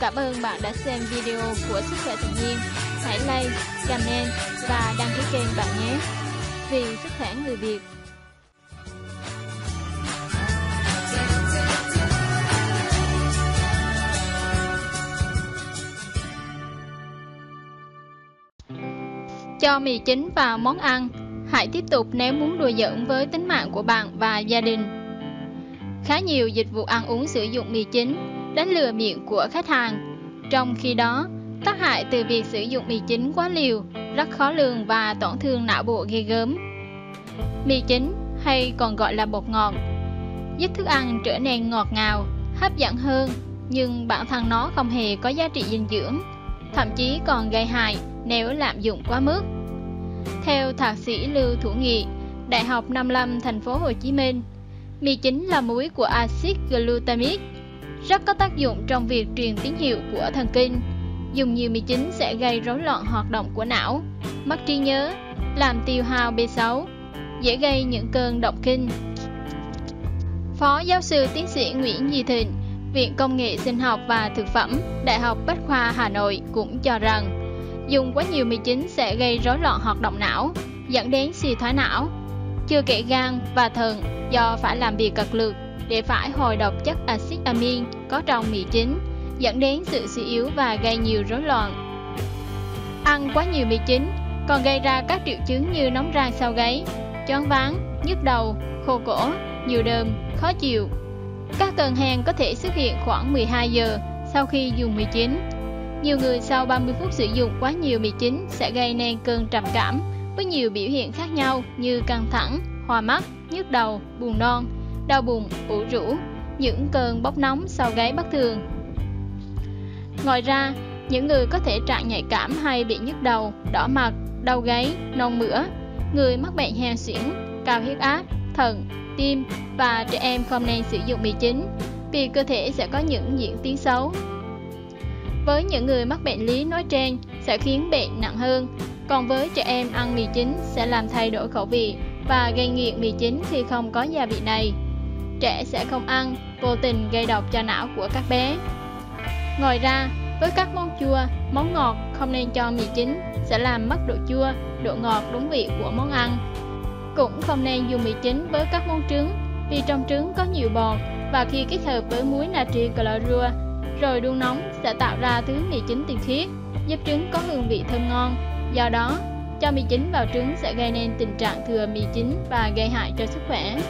Cảm ơn bạn đã xem video của Sức Khỏe Tự Nhiên. Hãy like, comment và đăng ký kênh bạn nhé. Vì sức khỏe người Việt. Cho mì chính vào món ăn, hãy tiếp tục nếu muốn đùa giỡn với tính mạng của bạn và gia đình. Khá nhiều dịch vụ ăn uống sử dụng mì chính đánh lừa miệng của khách hàng. Trong khi đó, tác hại từ việc sử dụng mì chính quá liều rất khó lường và tổn thương não bộ ghê gớm. Mì chính, hay còn gọi là bột ngọt, giúp thức ăn trở nên ngọt ngào, hấp dẫn hơn, nhưng bản thân nó không hề có giá trị dinh dưỡng, thậm chí còn gây hại nếu lạm dụng quá mức. Theo thạc sĩ Lưu Thủ Nghị, Đại học 55 thành phố Hồ Chí Minh, mì chính là muối của axit glutamic, rất có tác dụng trong việc truyền tín hiệu của thần kinh. Dùng nhiều mì chính sẽ gây rối loạn hoạt động của não, mất trí nhớ, làm tiêu hao B6, dễ gây những cơn động kinh. Phó giáo sư tiến sĩ Nguyễn Duy Thịnh, Viện Công nghệ Sinh học và Thực phẩm, Đại học Bách khoa Hà Nội cũng cho rằng dùng quá nhiều mì chính sẽ gây rối loạn hoạt động não, dẫn đến suy thoái não, chưa kể gan và thận do phải làm việc cực lực để phải hồi độc chất axit amin có trong mì chính, dẫn đến sự suy yếu và gây nhiều rối loạn. Ăn quá nhiều mì chính còn gây ra các triệu chứng như nóng ran sau gáy, choáng váng, nhức đầu, khô cổ, nhiều đờm, khó chịu. Các cơn hen có thể xuất hiện khoảng 12 giờ sau khi dùng mì chính. Nhiều người sau 30 phút sử dụng quá nhiều mì chính sẽ gây nên cơn trầm cảm với nhiều biểu hiện khác nhau như căng thẳng, hoa mắt, nhức đầu, buồn nôn, đau bụng, ủ rũ, những cơn bốc nóng sau gáy bất thường. Ngoài ra, những người có thể trạng nhạy cảm hay bị nhức đầu, đỏ mặt, đau gáy, nôn mửa, người mắc bệnh hen suyễn, cao huyết áp, thận, tim và trẻ em không nên sử dụng mì chính vì cơ thể sẽ có những diễn tiến xấu. Với những người mắc bệnh lý nói trên sẽ khiến bệnh nặng hơn, còn với trẻ em ăn mì chính sẽ làm thay đổi khẩu vị và gây nghiện mì chính khi không có gia vị này. Trẻ sẽ không ăn, vô tình gây độc cho não của các bé. Ngoài ra, với các món chua, món ngọt không nên cho mì chính sẽ làm mất độ chua, độ ngọt đúng vị của món ăn. Cũng không nên dùng mì chính với các món trứng vì trong trứng có nhiều bọt và khi kết hợp với muối natri clorua rồi đun nóng sẽ tạo ra thứ mì chính tinh khiết, giúp trứng có hương vị thơm ngon. Do đó, cho mì chính vào trứng sẽ gây nên tình trạng thừa mì chính và gây hại cho sức khỏe.